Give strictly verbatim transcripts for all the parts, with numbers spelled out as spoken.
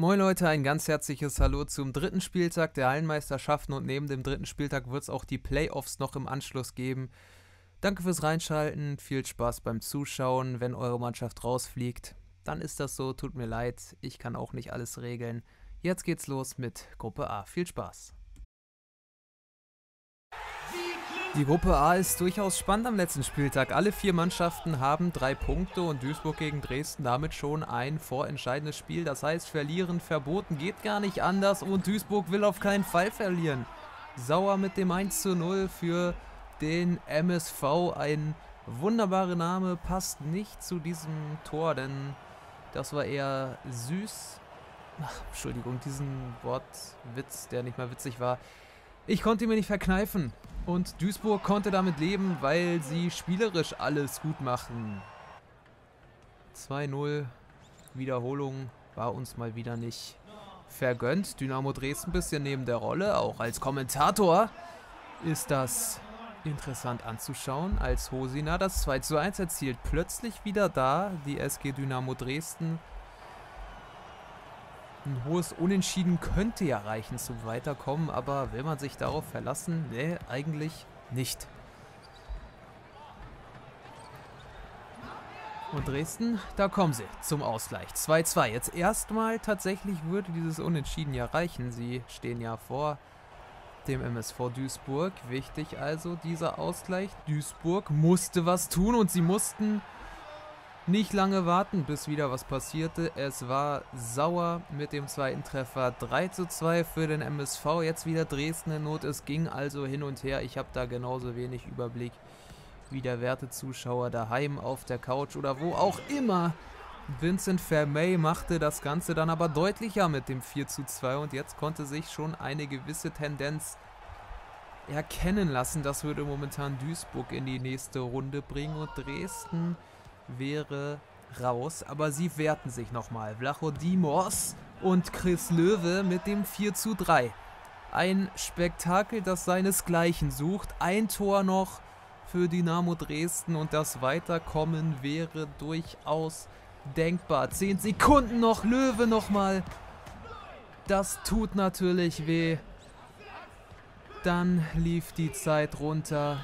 Moin Leute, ein ganz herzliches Hallo zum dritten Spieltag der Hallenmeisterschaften und neben dem dritten Spieltag wird es auch die Playoffs noch im Anschluss geben. Danke fürs Reinschalten, viel Spaß beim Zuschauen. Wenn eure Mannschaft rausfliegt, dann ist das so, tut mir leid, ich kann auch nicht alles regeln. Jetzt geht's los mit Gruppe A, viel Spaß. Die Gruppe A ist durchaus spannend am letzten Spieltag. Alle vier Mannschaften haben drei Punkte und Duisburg gegen Dresden damit schon ein vorentscheidendes Spiel. Das heißt, verlieren verboten, geht gar nicht anders und Duisburg will auf keinen Fall verlieren. Sauer mit dem eins zu null für den M S V. Ein wunderbarer Name, passt nicht zu diesem Tor, denn das war eher süß. Ach, Entschuldigung, diesen Wortwitz, der nicht mal witzig war. Ich konnte ihn mir nicht verkneifen. Und Duisburg konnte damit leben, weil sie spielerisch alles gut machen. zwei null, Wiederholung war uns mal wieder nicht vergönnt. Dynamo Dresden ein bisschen neben der Rolle, auch als Kommentator ist das interessant anzuschauen, als Hosina das zwei zu eins erzielt. Plötzlich wieder da, die S G Dynamo Dresden. Ein hohes Unentschieden könnte ja reichen zum Weiterkommen, aber will man sich darauf verlassen? Nee, eigentlich nicht. Und Dresden, da kommen sie zum Ausgleich. zwei zwei. Jetzt erstmal tatsächlich würde dieses Unentschieden ja reichen. Sie stehen ja vor dem M S V Duisburg. Wichtig also dieser Ausgleich. Duisburg musste was tun und sie mussten nicht lange warten, bis wieder was passierte. Es war Sauer mit dem zweiten Treffer. drei zu zwei für den M S V. Jetzt wieder Dresden in Not. Es ging also hin und her. Ich habe da genauso wenig Überblick wie der werte Zuschauer daheim auf der Couch oder wo auch immer. Vincent Vermey machte das Ganze dann aber deutlicher mit dem vier zu zwei. Und jetzt konnte sich schon eine gewisse Tendenz erkennen lassen. Das würde momentan Duisburg in die nächste Runde bringen. Und Dresden wäre raus, aber sie wehrten sich nochmal. Vlachodimos und Chris Löwe mit dem vier zu drei. Ein Spektakel, das seinesgleichen sucht. Ein Tor noch für Dynamo Dresden und das Weiterkommen wäre durchaus denkbar. Zehn Sekunden noch, Löwe nochmal. Das tut natürlich weh. Dann lief die Zeit runter.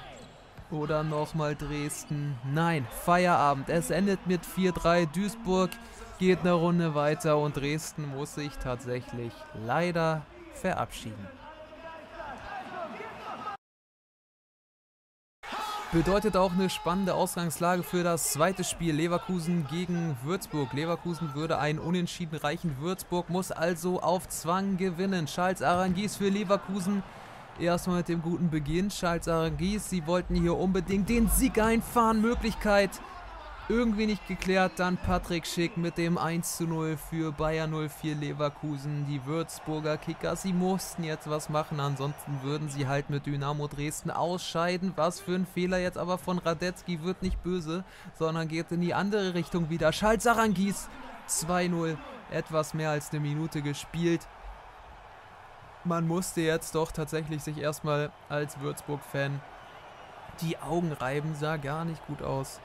Oder nochmal Dresden. Nein, Feierabend. Es endet mit vier drei. Duisburg geht eine Runde weiter und Dresden muss sich tatsächlich leider verabschieden. Bedeutet auch eine spannende Ausgangslage für das zweite Spiel. Leverkusen gegen Würzburg. Leverkusen würde ein Unentschieden reichen. Würzburg muss also auf Zwang gewinnen. Charles Arangis für Leverkusen. Erstmal mit dem guten Beginn, Charles Arangis, sie wollten hier unbedingt den Sieg einfahren, Möglichkeit irgendwie nicht geklärt, dann Patrick Schick mit dem eins zu null für Bayer null vier Leverkusen, die Würzburger Kickers, sie mussten jetzt was machen, ansonsten würden sie halt mit Dynamo Dresden ausscheiden, was für ein Fehler jetzt aber von Radetzky, wird nicht böse, sondern geht in die andere Richtung wieder, Charles Arangis, zwei null, etwas mehr als eine Minute gespielt. Man musste jetzt doch tatsächlich sich erstmal als Würzburg-Fan die Augen reiben. Sah gar nicht gut aus,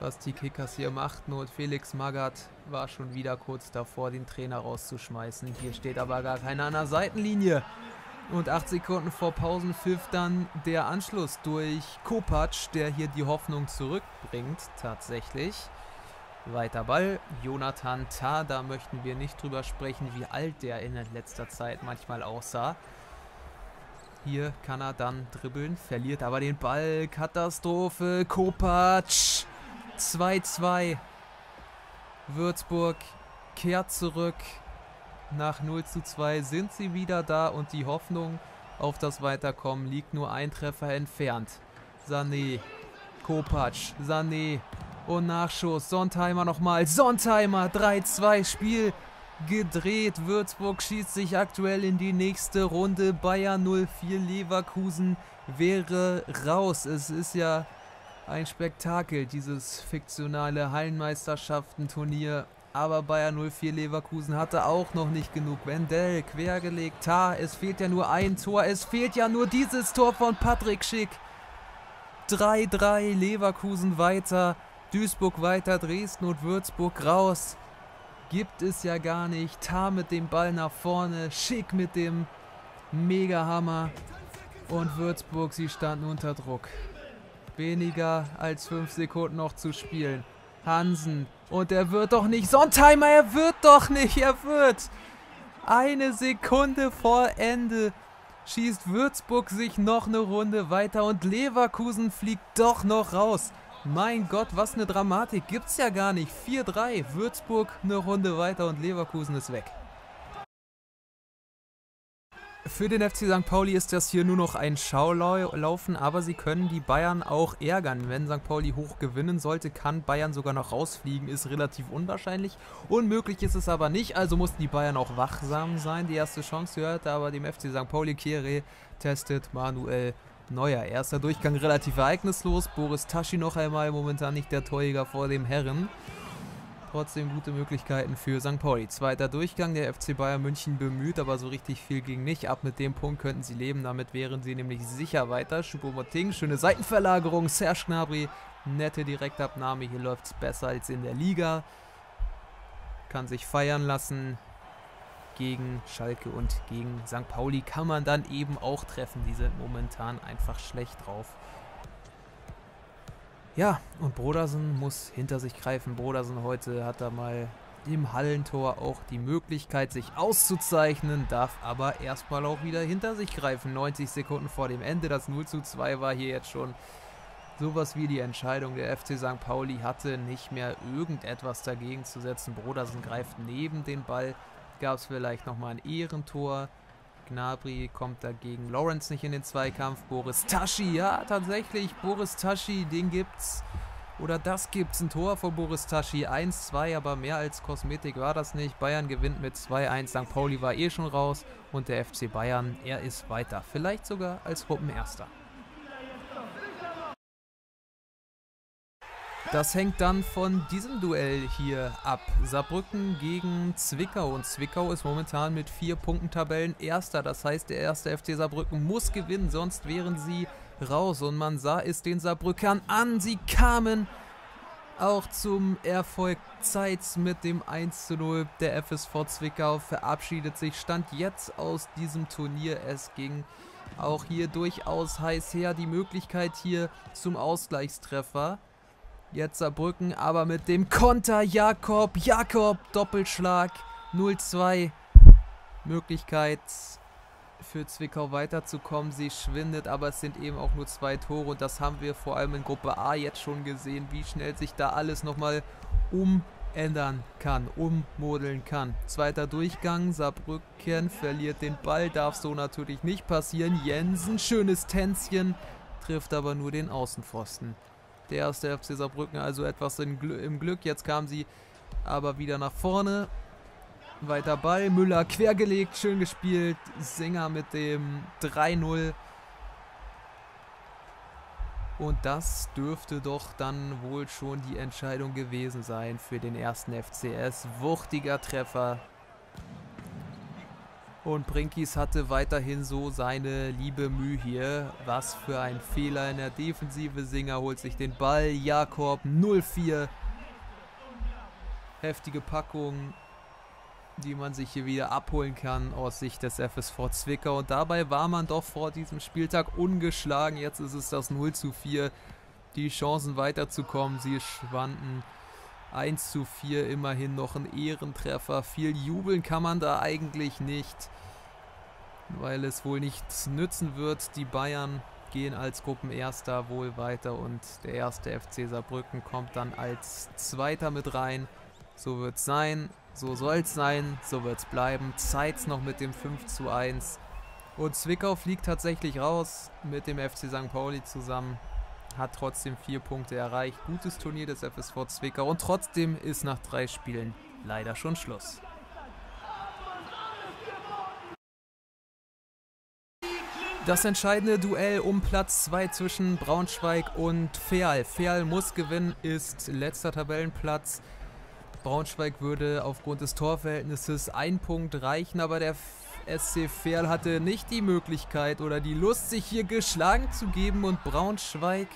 was die Kickers hier machten. Und Felix Magath war schon wieder kurz davor, den Trainer rauszuschmeißen. Hier steht aber gar keiner an der Seitenlinie. Und acht Sekunden vor Pausenpfiff dann der Anschluss durch Kopacz, der hier die Hoffnung zurückbringt. Tatsächlich. Weiter Ball, Jonathan Tah, da möchten wir nicht drüber sprechen, wie alt der in letzter Zeit manchmal aussah. Hier kann er dann dribbeln, verliert aber den Ball, Katastrophe, Kopacz, zwei zwei. Würzburg kehrt zurück, nach null zu zwei sind sie wieder da und die Hoffnung auf das Weiterkommen liegt nur ein Treffer entfernt. Sané, Kopacz, Sané. Und Nachschuss, Sontheimer nochmal, Sontheimer, drei zwei, Spiel gedreht, Würzburg schießt sich aktuell in die nächste Runde, Bayern null vier Leverkusen wäre raus, es ist ja ein Spektakel, dieses fiktionale Hallenmeisterschaften-Turnier, aber Bayern null vier Leverkusen hatte auch noch nicht genug, Wendell quergelegt, Tah, es fehlt ja nur ein Tor, es fehlt ja nur dieses Tor von Patrick Schick, drei drei, Leverkusen weiter, Duisburg weiter, Dresden und Würzburg raus. gibt es ja gar nicht. Tah mit dem Ball nach vorne, Schick mit dem Megahammer. Und Würzburg, sie standen unter Druck. Weniger als fünf Sekunden noch zu spielen. Hansen. Und er wird doch nicht. Sontheimer, er wird doch nicht. Er wird. Eine Sekunde vor Ende schießt Würzburg sich noch eine Runde weiter. Und Leverkusen fliegt doch noch raus. Mein Gott, was eine Dramatik. Gibt's ja gar nicht. vier drei. Würzburg eine Runde weiter und Leverkusen ist weg. Für den F C Sankt Pauli ist das hier nur noch ein Schaulaufen, aber sie können die Bayern auch ärgern. Wenn Sankt Pauli hoch gewinnen sollte, kann Bayern sogar noch rausfliegen. Ist relativ unwahrscheinlich. Unmöglich ist es aber nicht, also mussten die Bayern auch wachsam sein. Die erste Chance gehört aber dem F C Sankt Pauli. Kere testet Manuel Neuer. Erster Durchgang relativ ereignislos. Boris Taschi noch einmal, momentan nicht der Torjäger vor dem Herren. Trotzdem gute Möglichkeiten für Sankt Pauli. Zweiter Durchgang, der F C Bayern München bemüht, aber so richtig viel ging nicht. Ab mit dem Punkt könnten sie leben, damit wären sie nämlich sicher weiter. Choupo-Moting, schöne Seitenverlagerung, Serge Gnabry, nette Direktabnahme, hier läuft es besser als in der Liga. Kann sich feiern lassen. Gegen Schalke und gegen Sankt Pauli kann man dann eben auch treffen. Die sind momentan einfach schlecht drauf. Ja, und Brodersen muss hinter sich greifen. Brodersen heute hat da mal im Hallentor auch die Möglichkeit, sich auszuzeichnen, darf aber erstmal auch wieder hinter sich greifen. neunzig Sekunden vor dem Ende, das null zu zwei war hier jetzt schon sowas wie die Entscheidung. Der F C Sankt Pauli hatte nicht mehr irgendetwas dagegen zu setzen. Brodersen greift neben den Ball, gab es vielleicht nochmal ein Ehrentor. Gnabry kommt dagegen, Lawrence nicht in den Zweikampf, Boris Taschi, ja tatsächlich, Boris Taschi, den gibt's, oder das gibt's, ein Tor von Boris Taschi, eins zwei, aber mehr als Kosmetik war das nicht, Bayern gewinnt mit zwei eins, Sankt Pauli war eh schon raus und der F C Bayern, er ist weiter, vielleicht sogar als Gruppenerster. Das hängt dann von diesem Duell hier ab. Saarbrücken gegen Zwickau. Und Zwickau ist momentan mit vier Punkten Tabellenerster. Das heißt, der erste F C Saarbrücken muss gewinnen, sonst wären sie raus. Und man sah es den Saarbrückern an. Sie kamen auch zum Erfolg Zeitz mit dem eins zu null. Der F S V Zwickau verabschiedet sich. Stand jetzt aus diesem Turnier. Es ging auch hier durchaus heiß her. Die Möglichkeit hier zum Ausgleichstreffer. Jetzt Saarbrücken, aber mit dem Konter Jakob, Jakob, Doppelschlag, null zwei. Möglichkeit für Zwickau weiterzukommen, sie schwindet, aber es sind eben auch nur zwei Tore und das haben wir vor allem in Gruppe A jetzt schon gesehen, wie schnell sich da alles nochmal umändern kann, ummodeln kann. Zweiter Durchgang, Saarbrücken verliert den Ball, darf so natürlich nicht passieren, Jensen, schönes Tänzchen, trifft aber nur den Außenpfosten. Der erste F C Saarbrücken also etwas im Glück. Jetzt kamen sie aber wieder nach vorne. Weiter Ball. Müller quergelegt. Schön gespielt. Singer mit dem drei null. Und das dürfte doch dann wohl schon die Entscheidung gewesen sein für den ersten F C S. Wuchtiger Treffer. Und Brinkis hatte weiterhin so seine liebe Mühe hier. Was für ein Fehler in der Defensive. Singer holt sich den Ball. Jakob null vier. Heftige Packung, die man sich hier wieder abholen kann aus Sicht des F S V Zwickau. Und dabei war man doch vor diesem Spieltag ungeschlagen. Jetzt ist es das null zu vier. Die Chancen weiterzukommen, sie schwanden. eins zu vier, immerhin noch ein Ehrentreffer. Viel jubeln kann man da eigentlich nicht, weil es wohl nichts nützen wird. Die Bayern gehen als Gruppenerster wohl weiter und der erste F C Saarbrücken kommt dann als Zweiter mit rein. So wird es sein, so soll es sein, so wird es bleiben. Zeit's noch mit dem fünf zu eins. Und Zwickau fliegt tatsächlich raus mit dem F C Sankt Pauli zusammen. Hat trotzdem vier Punkte erreicht. Gutes Turnier des F S V Zwickau. Und trotzdem ist nach drei Spielen leider schon Schluss. Das entscheidende Duell um Platz zwei zwischen Braunschweig und Verl. Verl muss gewinnen, ist letzter Tabellenplatz. Braunschweig würde aufgrund des Torverhältnisses einen Punkt reichen, aber der S C Verl hatte nicht die Möglichkeit oder die Lust, sich hier geschlagen zu geben und Braunschweig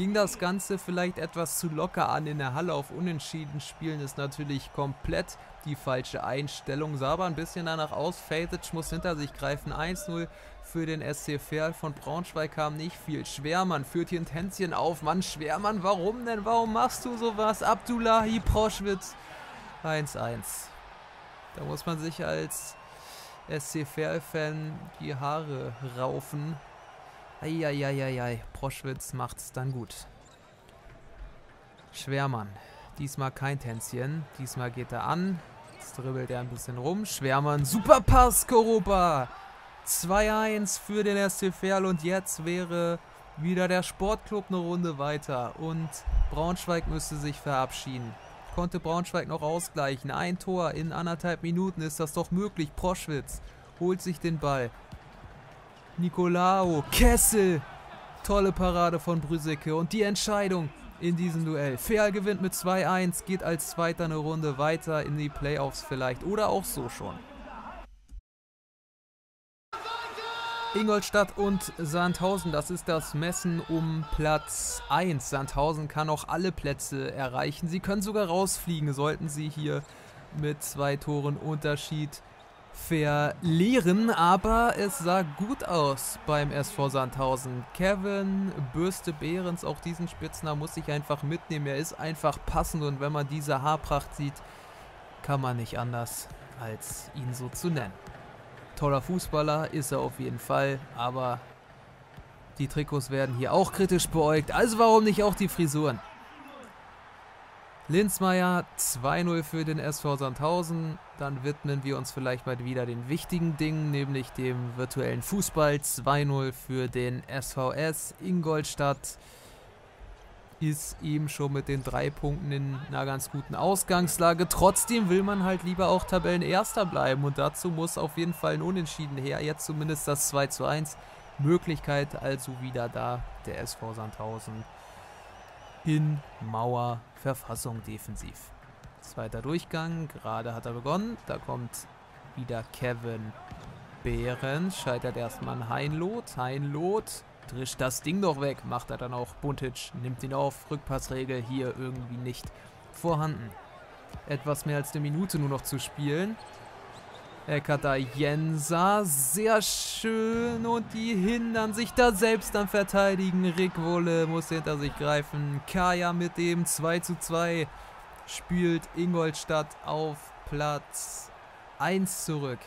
Ging das Ganze vielleicht etwas zu locker an in der Halle? Auf Unentschieden spielen ist natürlich komplett die falsche Einstellung. Sah aber ein bisschen danach aus. Fajic muss hinter sich greifen. eins null für den S C Verl. Von Braunschweig kam nicht viel. Schwermann führt hier ein Tänzchen auf. Mann, Schwermann, warum denn? Warum machst du sowas? Abdullahi Proschwitz. eins eins. Da muss man sich als S C Verl-Fan die Haare raufen. Eieieiei, Proschwitz macht's dann gut. Schwermann, diesmal kein Tänzchen, diesmal geht er an, jetzt dribbelt er ein bisschen rum, Schwermann, Superpass, Korupa! zwei eins für den S C Verl und jetzt wäre wieder der Sportclub eine Runde weiter und Braunschweig müsste sich verabschieden. Konnte Braunschweig noch ausgleichen, ein Tor in anderthalb Minuten, ist das doch möglich, Proschwitz holt sich den Ball. Nicolao Kessel, tolle Parade von Brüseke und die Entscheidung in diesem Duell. Verl gewinnt mit zwei eins, geht als Zweiter eine Runde weiter in die Playoffs vielleicht oder auch so schon. Ingolstadt und Sandhausen, das ist das Messen um Platz eins. Sandhausen kann auch alle Plätze erreichen, sie können sogar rausfliegen, sollten sie hier mit zwei Toren Unterschied verlieren, aber es sah gut aus beim S V Sandhausen. Kevin Bürste Behrens, auch diesen Spitznamen muss ich einfach mitnehmen, er ist einfach passend und wenn man diese Haarpracht sieht, kann man nicht anders als ihn so zu nennen. Toller Fußballer ist er auf jeden Fall, aber die Trikots werden hier auch kritisch beäugt, also warum nicht auch die Frisuren? Linzmeier zwei null für den S V Sandhausen. Dann widmen wir uns vielleicht mal wieder den wichtigen Dingen, nämlich dem virtuellen Fußball. zwei null für den S V S. Ingolstadt ist eben schon mit den drei Punkten in einer ganz guten Ausgangslage. Trotzdem will man halt lieber auch Tabellenerster bleiben und dazu muss auf jeden Fall ein Unentschieden her. Jetzt zumindest das zwei zu eins. Möglichkeit also wieder da, der S V Sandhausen. In Mauerverfassung defensiv. Zweiter Durchgang, gerade hat er begonnen. Da kommt wieder Kevin Behrens. Scheitert erstmal an Heinloth. Heinloth drischt das Ding doch weg. Macht er dann auch. Buntic nimmt ihn auf. Rückpassregel hier irgendwie nicht vorhanden. Etwas mehr als eine Minute nur noch zu spielen. Ekata Jensa, sehr schön und die hindern sich da selbst am Verteidigen. Rick Wolle muss hinter sich greifen. Kaya mit dem zwei zu zwei spielt Ingolstadt auf Platz eins zurück.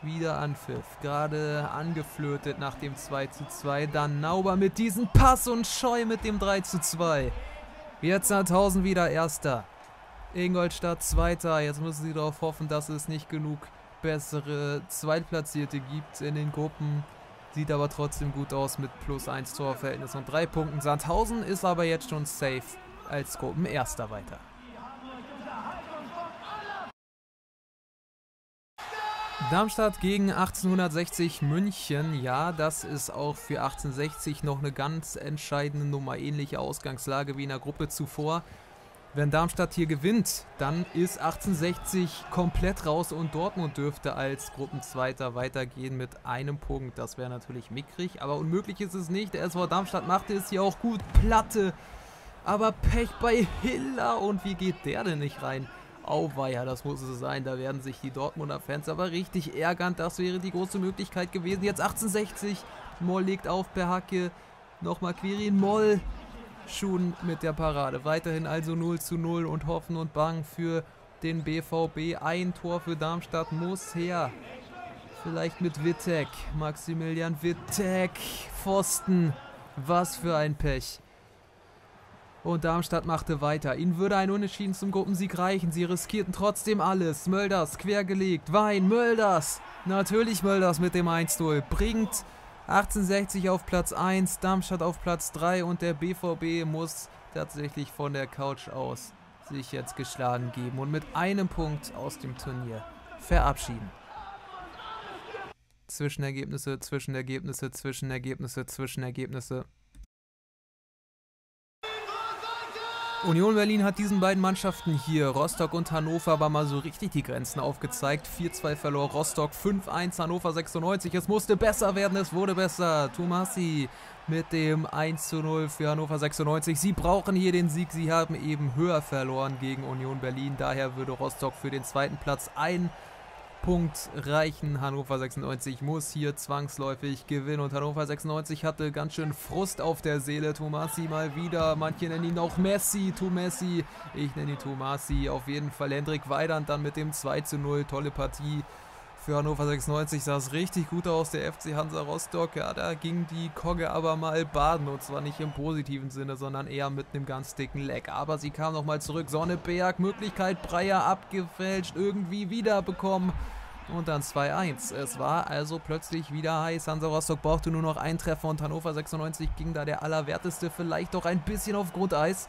Wieder Anpfiff, gerade angeflirtet nach dem zwei zu zwei. Dann Nauber mit diesem Pass und Scheu mit dem drei zu zwei. Jetzt Sandhausen wieder Erster. Ingolstadt Zweiter, jetzt müssen sie darauf hoffen, dass es nicht genug bessere Zweitplatzierte gibt in den Gruppen. Sieht aber trotzdem gut aus mit plus eins Torverhältnis und drei Punkten. Sandhausen ist aber jetzt schon safe als Gruppenerster weiter. Darmstadt gegen achtzehnhundertsechzig München, ja, das ist auch für achtzehnhundertsechzig noch eine ganz entscheidende Nummer, ähnliche Ausgangslage wie in der Gruppe zuvor. Wenn Darmstadt hier gewinnt, dann ist achtzehnhundertsechzig komplett raus und Dortmund dürfte als Gruppenzweiter weitergehen mit einem Punkt. Das wäre natürlich mickrig, aber unmöglich ist es nicht. Der S V Darmstadt machte es hier auch gut. Platte, aber Pech bei Hiller. Und wie geht der denn nicht rein? Auweia, das muss es sein. Da werden sich die Dortmunder Fans aber richtig ärgern. Das wäre die große Möglichkeit gewesen. Jetzt achtzehnhundertsechzig. Moll legt auf per Hacke. Nochmal Quirin Moll. Schon mit der Parade. Weiterhin also null zu null und Hoffen und Bang für den B V B. Ein Tor für Darmstadt muss her. Vielleicht mit Wittek. Maximilian Wittek. Pfosten. Was für ein Pech. Und Darmstadt machte weiter. Ihnen würde ein Unentschieden zum Gruppensieg reichen. Sie riskierten trotzdem alles. Mölders quergelegt. Wein. Mölders. Natürlich Mölders mit dem eins null. Bringt achtzehnhundertsechzig auf Platz eins, Darmstadt auf Platz drei und der B V B muss tatsächlich von der Couch aus sich jetzt geschlagen geben und mit einem Punkt aus dem Turnier verabschieden. Zwischenergebnisse, Zwischenergebnisse, Zwischenergebnisse, Zwischenergebnisse. Union Berlin hat diesen beiden Mannschaften hier, Rostock und Hannover, aber mal so richtig die Grenzen aufgezeigt. vier zwei verlor Rostock, fünf eins Hannover sechsundneunzig. Es musste besser werden, es wurde besser. Tomasi mit dem eins zu null für Hannover sechsundneunzig. Sie brauchen hier den Sieg, sie haben eben höher verloren gegen Union Berlin. Daher würde Rostock für den zweiten Platz ein Punkt reichen. Hannover sechsundneunzig muss hier zwangsläufig gewinnen und Hannover sechsundneunzig hatte ganz schön Frust auf der Seele. Tomasi mal wieder, manche nennen ihn auch Messi, Tomasi, ich nenne ihn Tomasi, auf jeden Fall. Hendrik Weidand dann mit dem zwei zu null, tolle Partie für Hannover sechsundneunzig, sah es richtig gut aus, der F C Hansa Rostock, ja, da ging die Kogge aber mal baden und zwar nicht im positiven Sinne, sondern eher mit einem ganz dicken Leck, aber sie kam nochmal zurück, Sonneberg, Möglichkeit, Breyer abgefälscht, irgendwie wiederbekommen und dann zwei eins, es war also plötzlich wieder heiß, Hansa Rostock brauchte nur noch einen Treffer und Hannover sechsundneunzig ging da der Allerwerteste vielleicht doch ein bisschen auf Grundeis.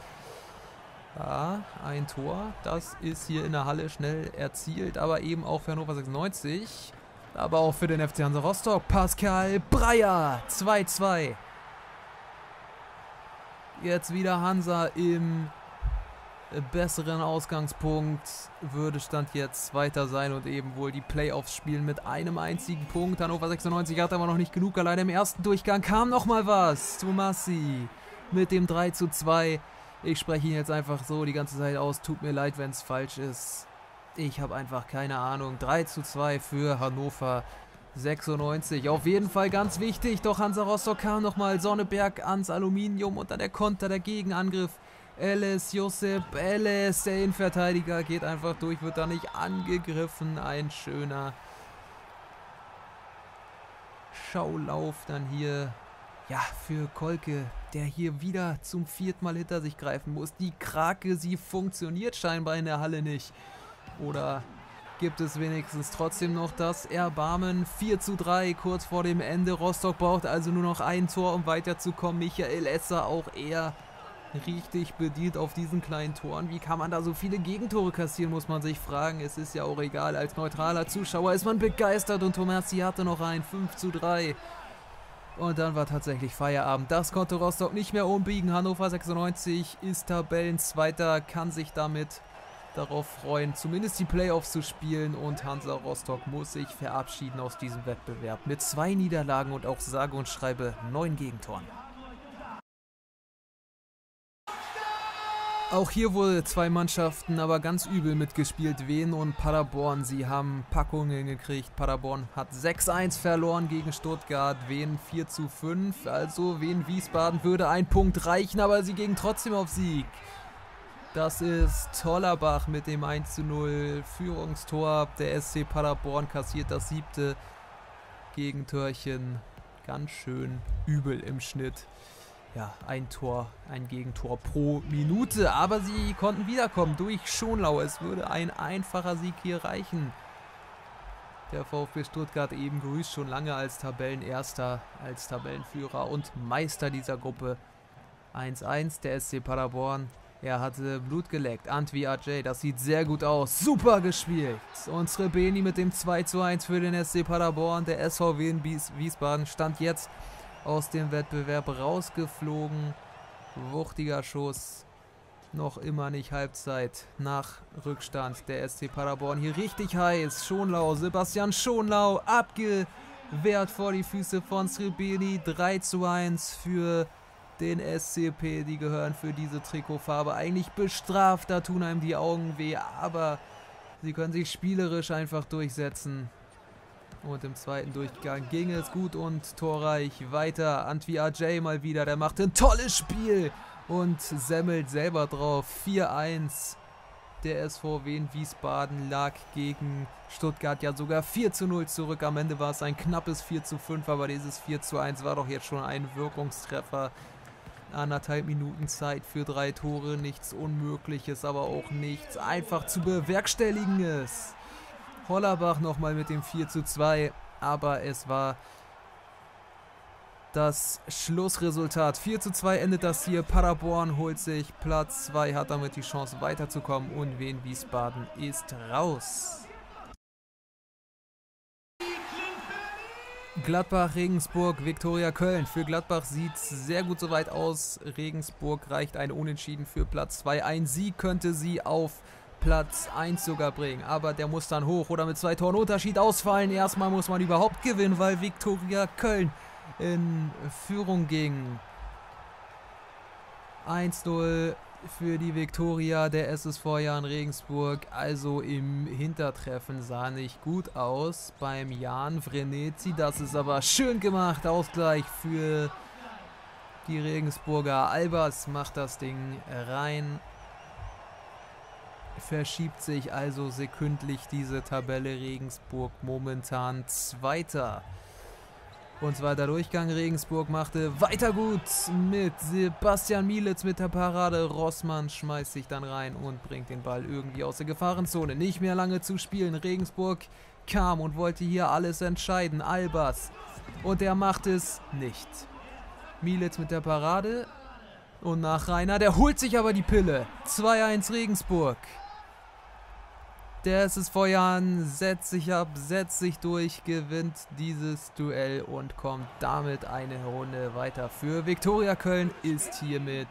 Ja, ein Tor, das ist hier in der Halle schnell erzielt, aber eben auch für Hannover sechsundneunzig, aber auch für den F C Hansa Rostock, Pascal Breyer, zwei zwei. Jetzt wieder Hansa im besseren Ausgangspunkt, würde Stand jetzt Zweiter sein und eben wohl die Playoffs spielen mit einem einzigen Punkt. Hannover sechsundneunzig hat aber noch nicht genug, alleine im ersten Durchgang kam nochmal was, Tomasi mit dem drei zu zwei. Ich spreche ihn jetzt einfach so die ganze Zeit aus. Tut mir leid, wenn es falsch ist. Ich habe einfach keine Ahnung. drei zu zwei für Hannover sechsundneunzig. Auf jeden Fall ganz wichtig. Doch Hansa Rostock kam nochmal. Sonneberg ans Aluminium und dann der Konter, der Gegenangriff. Ellis, Josep Ellis, der Innenverteidiger, geht einfach durch, wird da nicht angegriffen. Ein schöner Schaulauf dann hier. Ja, für Kolke, der hier wieder zum vierten Mal hinter sich greifen muss. Die Krake, sie funktioniert scheinbar in der Halle nicht. Oder gibt es wenigstens trotzdem noch das Erbarmen? vier zu drei, kurz vor dem Ende. Rostock braucht also nur noch ein Tor, um weiterzukommen. Michael Esser auch eher richtig bedient auf diesen kleinen Toren. Wie kann man da so viele Gegentore kassieren, muss man sich fragen. Es ist ja auch egal, als neutraler Zuschauer ist man begeistert. Und Tomasi hatte noch ein fünf zu drei. Und dann war tatsächlich Feierabend. Das konnte Rostock nicht mehr umbiegen. Hannover sechsundneunzig ist Tabellenzweiter, kann sich damit darauf freuen, zumindest die Playoffs zu spielen. Und Hansa Rostock muss sich verabschieden aus diesem Wettbewerb mit zwei Niederlagen und auch sage und schreibe neun Gegentoren. Auch hier wurde zwei Mannschaften aber ganz übel mitgespielt, Wehen und Paderborn. Sie haben Packungen gekriegt. Paderborn hat sechs eins verloren gegen Stuttgart, Wehen vier zu fünf. Also Wehen Wiesbaden würde ein Punkt reichen, aber sie gingen trotzdem auf Sieg. Das ist Tollerbach mit dem eins zu null Führungstor. Der S C Paderborn kassiert das siebte Gegentörchen. Ganz schön übel im Schnitt. Ja, ein Tor, ein Gegentor pro Minute, aber sie konnten wiederkommen durch Schonlau. Es würde ein einfacher Sieg hier reichen. Der VfB Stuttgart eben grüßt schon lange als Tabellenerster, als Tabellenführer und Meister dieser Gruppe. eins eins, der S C Paderborn, er hatte Blut geleckt. Antwi Ajay, das sieht sehr gut aus, super gespielt. Und Srebeni mit dem zwei zu eins für den S C Paderborn. Der S V Wehen Wiesbaden stand jetzt aus dem Wettbewerb rausgeflogen. Wuchtiger Schuss. Noch immer nicht Halbzeit nach Rückstand. Der S C Paderborn hier richtig heiß. Schonlau, Sebastian Schonlau, abgewehrt vor die Füße von Srebeni. drei zu eins für den S C P. Die gehören für diese Trikotfarbe eigentlich bestraft. Da tun einem die Augen weh. Aber sie können sich spielerisch einfach durchsetzen. Und im zweiten Durchgang ging es gut und torreich weiter. Antwi Ajay mal wieder, der macht ein tolles Spiel und semmelt selber drauf. vier eins, der S V Wehen Wiesbaden lag gegen Stuttgart ja sogar vier zu null zurück. Am Ende war es ein knappes vier zu fünf, aber dieses vier zu eins war doch jetzt schon ein Wirkungstreffer. Anderthalb Minuten Zeit für drei Tore, nichts Unmögliches, aber auch nichts einfach zu bewerkstelligendes. Hollerbach nochmal mit dem vier zu zwei, aber es war das Schlussresultat. vier zu zwei endet das hier, Paderborn holt sich Platz zwei, hat damit die Chance weiterzukommen und Wehen Wiesbaden ist raus. Gladbach, Regensburg, Viktoria Köln. Für Gladbach sieht es sehr gut soweit aus. Regensburg reicht ein Unentschieden für Platz zwei ein. Sieg könnte sie auf Platz eins sogar bringen. Aber der muss dann hoch oder mit zwei Toren Unterschied ausfallen. Erstmal muss man überhaupt gewinnen, weil Viktoria Köln in Führung ging. eins zu null für die Viktoria, der S S V Jahn Regensburg. Also im Hintertreffen sah nicht gut aus beim Jahn Vrenetzi. Das ist aber schön gemacht. Ausgleich für die Regensburger. Albers macht das Ding rein. Verschiebt sich also sekündlich diese Tabelle. Regensburg momentan Zweiter. Und zweiter Durchgang, Regensburg machte weiter gut mit Sebastian Mielitz mit der Parade. Rossmann schmeißt sich dann rein und bringt den Ball irgendwie aus der Gefahrenzone. Nicht mehr lange zu spielen, Regensburg kam und wollte hier alles entscheiden. Albers, und der macht es nicht. Mielitz mit der Parade und nach Rainer, der holt sich aber die Pille. zwei zu eins Regensburg. Der S S V Jahn setzt sich ab, setzt sich durch, gewinnt dieses Duell und kommt damit eine Runde weiter. Für Viktoria Köln ist hiermit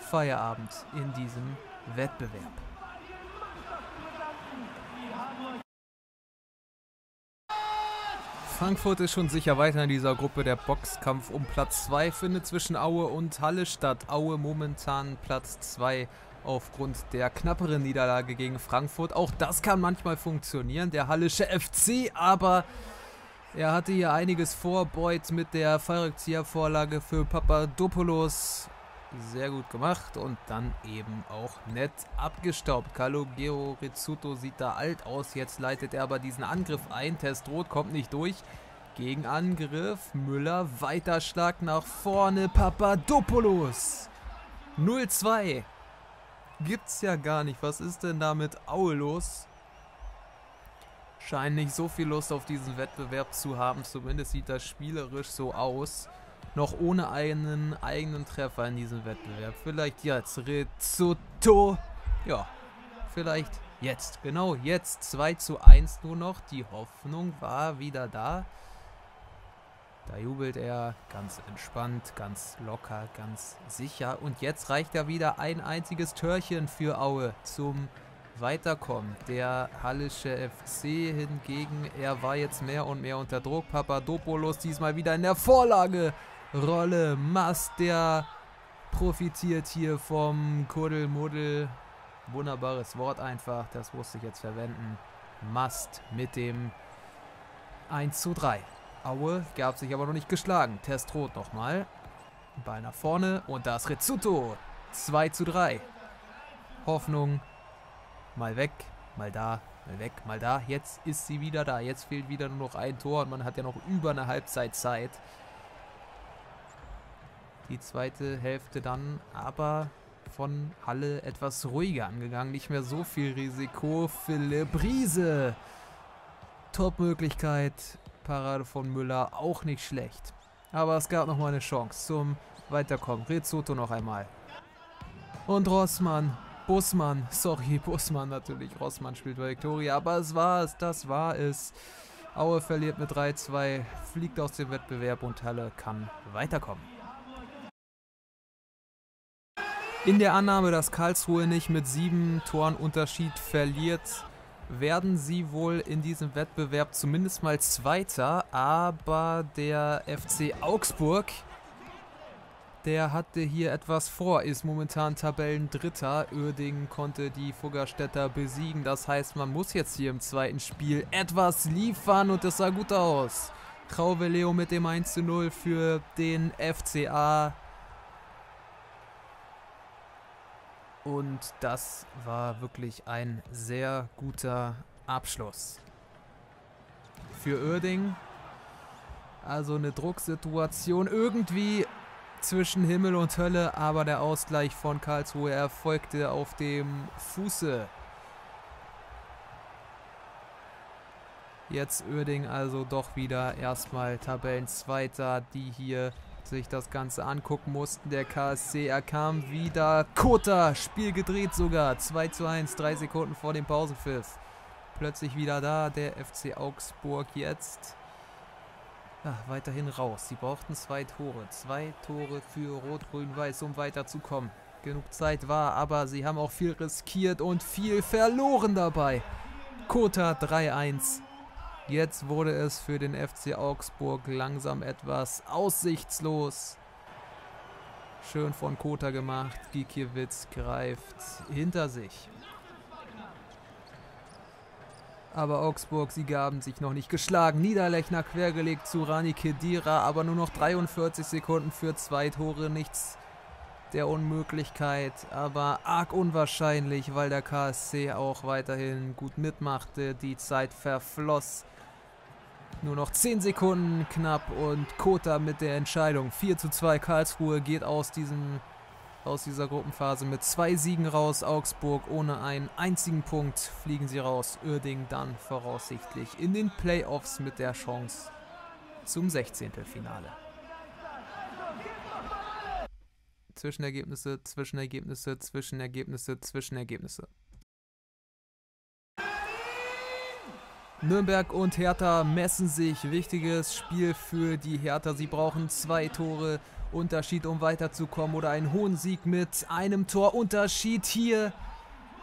Feierabend in diesem Wettbewerb. Frankfurt ist schon sicher weiter in dieser Gruppe. Der Boxkampf um Platz zwei findet zwischen Aue und Halle statt. Aue momentan Platz zwei. Aufgrund der knapperen Niederlage gegen Frankfurt. Auch das kann manchmal funktionieren, der Hallische F C, aber er hatte hier einiges vor. Beuth mit der Fallrückzieher-Vorlage für Papadopoulos. Sehr gut gemacht und dann eben auch nett abgestaubt. Calogero Rizzuto sieht da alt aus, jetzt leitet er aber diesen Angriff ein. Testroth kommt nicht durch. Gegenangriff, Müller, weiter Schlag nach vorne, Papadopoulos. null zu zwei. Gibt's ja gar nicht. Was ist denn da mit Aue los? Scheint nicht so viel Lust auf diesen Wettbewerb zu haben. Zumindest sieht das spielerisch so aus. Noch ohne einen eigenen Treffer in diesem Wettbewerb. Vielleicht jetzt Rizzuto. Ja, vielleicht jetzt. Genau jetzt. zwei zu eins nur noch. Die Hoffnung war wieder da. Da jubelt er ganz entspannt, ganz locker, ganz sicher. Und jetzt reicht ja wieder ein einziges Törchen für Aue zum Weiterkommen. Der Hallische F C hingegen, er war jetzt mehr und mehr unter Druck. Papadopoulos diesmal wieder in der Vorlage. Rolle Mast, der profitiert hier vom Kuddelmuddel. Wunderbares Wort einfach, das musste ich jetzt verwenden. Mast mit dem eins zu drei. Aue gab sich aber noch nicht geschlagen. Testroth nochmal. Ball nach vorne und das Rizzuto. zwei zu drei. Hoffnung. Mal weg, mal da, mal weg, mal da. Jetzt ist sie wieder da. Jetzt fehlt wieder nur noch ein Tor und man hat ja noch über eine Halbzeit Zeit. Die zweite Hälfte dann aber von Halle etwas ruhiger angegangen. Nicht mehr so viel Risiko. Philipp Riese. Top-Möglichkeit. Parade von Müller, auch nicht schlecht. Aber es gab nochmal eine Chance zum Weiterkommen. Rizzuto noch einmal. Und Rossmann, Bussmann, sorry, Bussmann natürlich. Rossmann spielt bei Viktoria, aber es war es, das war es. Aue verliert mit drei zu zwei, fliegt aus dem Wettbewerb und Halle kann weiterkommen. In der Annahme, dass Karlsruhe nicht mit sieben Toren Unterschied verliert, werden sie wohl in diesem Wettbewerb zumindest mal Zweiter, aber der F C Augsburg, der hatte hier etwas vor, ist momentan Tabellendritter. Uerdingen konnte die Fuggerstädter besiegen, das heißt, man muss jetzt hier im zweiten Spiel etwas liefern und das sah gut aus. Trauwe Leo mit dem eins zu null für den F C A. Und das war wirklich ein sehr guter Abschluss für Uerdingen. Also eine Drucksituation irgendwie zwischen Himmel und Hölle, aber der Ausgleich von Karlsruhe erfolgte auf dem Fuße. Jetzt Uerdingen also doch wieder erstmal Tabellenzweiter, die hier sich das Ganze angucken mussten. Der K S C, er kam wieder. Kota, Spiel gedreht sogar. zwei zu eins, drei Sekunden vor dem Pausenpfiff. Plötzlich wieder da, der F C Augsburg jetzt. Ach, weiterhin raus. Sie brauchten zwei Tore. Zwei Tore für Rot-Grün-Weiß, um weiterzukommen. Genug Zeit war, aber sie haben auch viel riskiert und viel verloren dabei. Kota drei eins. Jetzt wurde es für den F C Augsburg langsam etwas aussichtslos. Schön von Kota gemacht. Gikiewicz greift hinter sich. Aber Augsburg, sie gaben sich noch nicht geschlagen. Niederlechner quergelegt zu Rani Kedira, aber nur noch dreiundvierzig Sekunden für zwei Tore. Nichts der Unmöglichkeit, aber arg unwahrscheinlich, weil der K S C auch weiterhin gut mitmachte. Die Zeit verfloss. Nur noch zehn Sekunden knapp und Kota mit der Entscheidung. vier zu zwei, Karlsruhe geht aus, diesem, aus dieser Gruppenphase mit zwei Siegen raus. Augsburg ohne einen einzigen Punkt fliegen sie raus. Uerdingen dann voraussichtlich in den Playoffs mit der Chance zum sechzehntelfinale. Zwischenergebnisse, Zwischenergebnisse, Zwischenergebnisse, Zwischenergebnisse. Nürnberg und Hertha messen sich. Wichtiges Spiel für die Hertha. Sie brauchen zwei Tore Unterschied, um weiterzukommen. Oder einen hohen Sieg mit einem Tor Unterschied hier.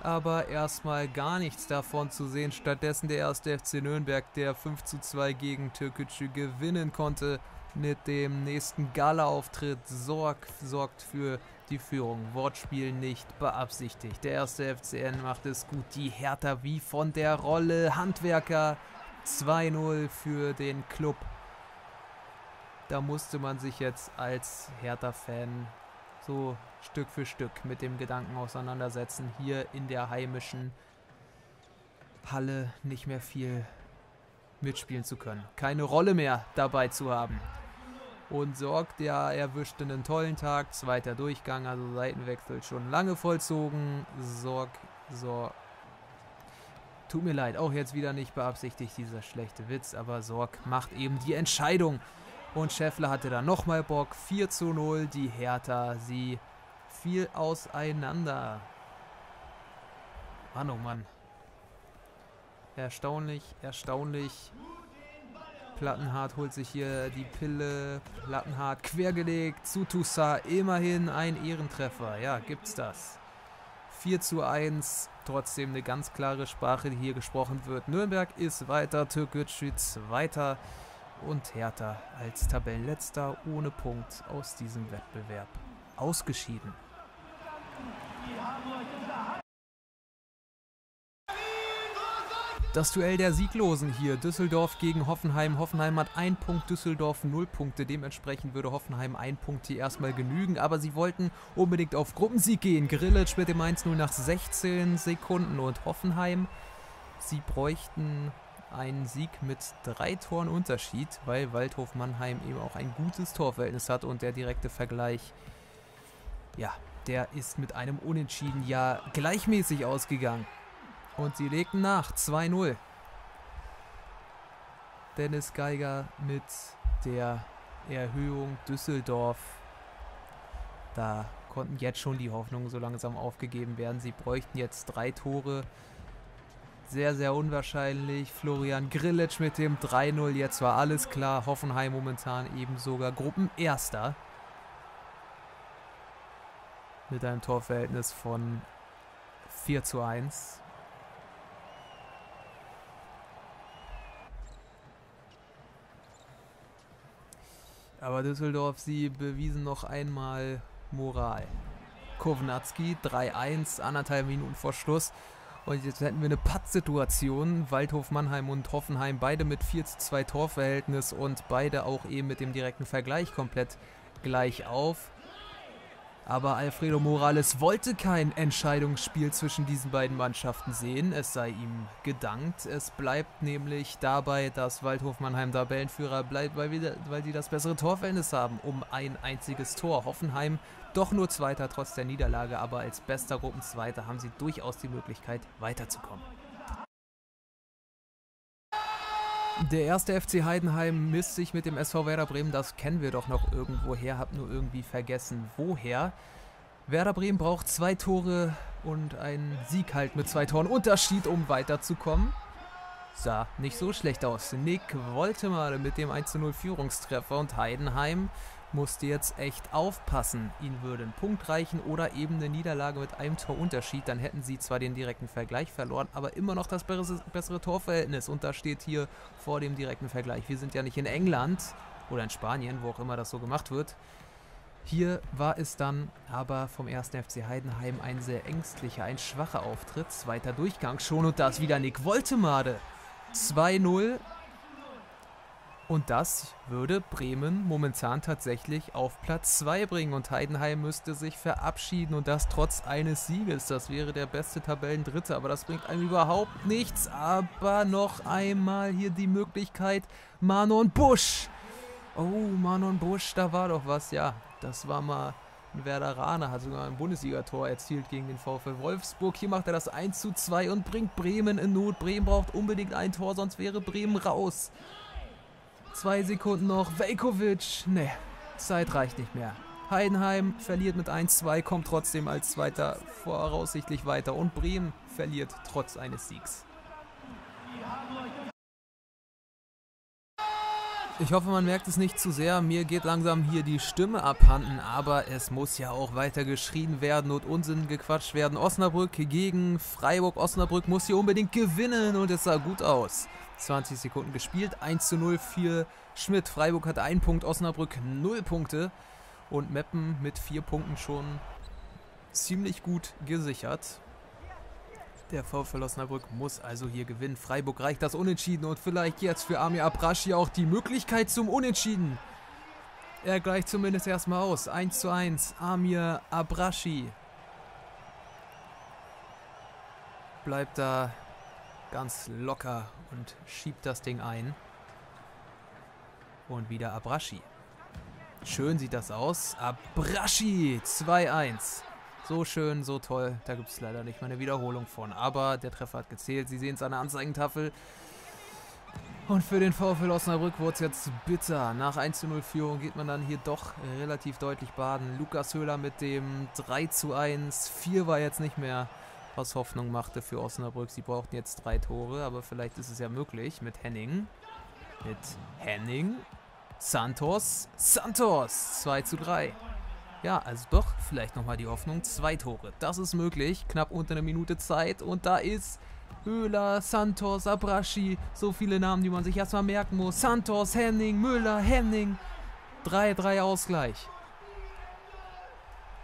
Aber erstmal gar nichts davon zu sehen. Stattdessen der erste F C Nürnberg, der fünf zu zwei gegen Türkgücü gewinnen konnte. Mit dem nächsten Gala-Auftritt sorgt, sorgt für die Führung. Wortspiel nicht beabsichtigt. Der erste F C N macht es gut. Die Hertha wie von der Rolle. Handwerker zwei null für den Club. Da musste man sich jetzt als Hertha-Fan so Stück für Stück mit dem Gedanken auseinandersetzen. Hier in der heimischen Halle nicht mehr viel mitspielen zu können. Keine Rolle mehr dabei zu haben. Und sorgt, ja, erwischt einen tollen Tag. Zweiter Durchgang, also Seitenwechsel schon lange vollzogen. Sorg, Sorg. Tut mir leid, auch jetzt wieder nicht beabsichtigt, dieser schlechte Witz. Aber Sorg macht eben die Entscheidung. Und Schäffler hatte da nochmal Bock. vier zu null, die Hertha. Sie fiel auseinander. Mann, oh Mann. Erstaunlich, erstaunlich. Plattenhardt holt sich hier die Pille. Plattenhardt quergelegt zu Toussaint. Immerhin ein Ehrentreffer. Ja, gibt's das. vier zu eins. Trotzdem eine ganz klare Sprache, die hier gesprochen wird. Nürnberg ist weiter, Türkgücü Zweiter und Hertha als Tabellenletzter ohne Punkt aus diesem Wettbewerb ausgeschieden. Das Duell der Sieglosen hier, Düsseldorf gegen Hoffenheim. Hoffenheim hat einen Punkt, Düsseldorf null Punkte. Dementsprechend würde Hoffenheim ein Punkt hier erstmal genügen. Aber sie wollten unbedingt auf Gruppensieg gehen. Grillitsch mit dem eins null nach sechzehn Sekunden. Und Hoffenheim, sie bräuchten einen Sieg mit drei Toren Unterschied, weil Waldhof Mannheim eben auch ein gutes Torverhältnis hat. Und der direkte Vergleich, ja, der ist mit einem Unentschieden ja gleichmäßig ausgegangen. Und sie legten nach, zwei null. Dennis Geiger mit der Erhöhung Düsseldorf. Da konnten jetzt schon die Hoffnungen so langsam aufgegeben werden. Sie bräuchten jetzt drei Tore. Sehr, sehr unwahrscheinlich. Florian Grillitsch mit dem drei null. Jetzt war alles klar. Hoffenheim momentan eben sogar Gruppenerster. Mit einem Torverhältnis von vier zu eins. Aber Düsseldorf, sie bewiesen noch einmal Moral. Kownatski drei eins, anderthalb Minuten vor Schluss. Und jetzt hätten wir eine Pattsituation. Waldhof Mannheim und Hoffenheim beide mit vier zu zwei Torverhältnis und beide auch eben mit dem direkten Vergleich komplett gleich auf. Aber Alfredo Morales wollte kein Entscheidungsspiel zwischen diesen beiden Mannschaften sehen. Es sei ihm gedankt. Es bleibt nämlich dabei, dass Waldhof Mannheim Tabellenführer bleibt, weil, wir, weil sie das bessere Torverhältnis haben. Um ein einziges Tor. Hoffenheim doch nur Zweiter trotz der Niederlage. Aber als bester Gruppenzweiter haben sie durchaus die Möglichkeit, weiterzukommen. Der erste F C Heidenheim misst sich mit dem S V Werder Bremen, das kennen wir doch noch irgendwoher, hab nur irgendwie vergessen woher. Werder Bremen braucht zwei Tore und einen Sieg halt mit zwei Toren Unterschied, um weiterzukommen. sah nicht so schlecht aus. Nick wollte mal mit dem eins zu null Führungstreffer und Heidenheim musste jetzt echt aufpassen. Ihnen würde ein Punkt reichen oder eben eine Niederlage mit einem Torunterschied. Dann hätten sie zwar den direkten Vergleich verloren, aber immer noch das bessere Torverhältnis. Und das steht hier vor dem direkten Vergleich. Wir sind ja nicht in England oder in Spanien, wo auch immer das so gemacht wird. Hier war es dann aber vom ersten F C Heidenheim ein sehr ängstlicher, ein schwacher Auftritt. Zweiter Durchgang schon und da ist wieder Nick Woltemade. zwei null. Und das würde Bremen momentan tatsächlich auf Platz zwei bringen. Und Heidenheim müsste sich verabschieden und das trotz eines Sieges. Das wäre der beste Tabellendritte, aber das bringt einem überhaupt nichts. Aber noch einmal hier die Möglichkeit, Manon Busch. Oh, Manon Busch, da war doch was, ja. Das war mal ein Werderaner, hat sogar ein Bundesligator erzielt gegen den VfL Wolfsburg. Hier macht er das eins zu zwei und bringt Bremen in Not. Bremen braucht unbedingt ein Tor, sonst wäre Bremen raus. Zwei Sekunden noch. Veljkovic. Ne, Zeit reicht nicht mehr. Heidenheim verliert mit eins zu zwei, kommt trotzdem als Zweiter voraussichtlich weiter. Und Bremen verliert trotz eines Siegs. Ich hoffe, man merkt es nicht zu sehr. Mir geht langsam hier die Stimme abhanden, aber es muss ja auch weiter geschrien werden und Unsinn gequatscht werden. Osnabrück gegen Freiburg. Osnabrück muss hier unbedingt gewinnen und es sah gut aus. zwanzig Sekunden gespielt, eins zu null für Schmidt. Freiburg hat einen Punkt, Osnabrück null Punkte und Meppen mit vier Punkten schon ziemlich gut gesichert. Der VfL Osnabrück muss also hier gewinnen. Freiburg reicht das Unentschieden und vielleicht jetzt für Amir Abrashi auch die Möglichkeit zum Unentschieden. Er gleicht zumindest erstmal aus. eins zu eins, Amir Abrashi. Bleibt da ganz locker und schiebt das Ding ein. Und wieder Abrashi. Schön sieht das aus. Abrashi, zwei eins. So schön, so toll. Da gibt es leider nicht mal eine Wiederholung von. Aber der Treffer hat gezählt. Sie sehen es an der Anzeigentafel. Und für den VfL Osnabrück wurde es jetzt bitter. Nach eins zu null Führung geht man dann hier doch relativ deutlich baden. Lukas Höhler mit dem drei zu eins. vier war jetzt nicht mehr, was Hoffnung machte für Osnabrück. Sie brauchten jetzt drei Tore, aber vielleicht ist es ja möglich. Mit Henning. Mit Henning. Santos. Santos. zwei zu drei. Ja, also doch, vielleicht nochmal die Hoffnung. Zwei Tore, das ist möglich. Knapp unter einer Minute Zeit. Und da ist Höhler, Santos, Abrashi. So viele Namen, die man sich erstmal merken muss. Santos, Henning, Müller, Henning. drei drei Ausgleich.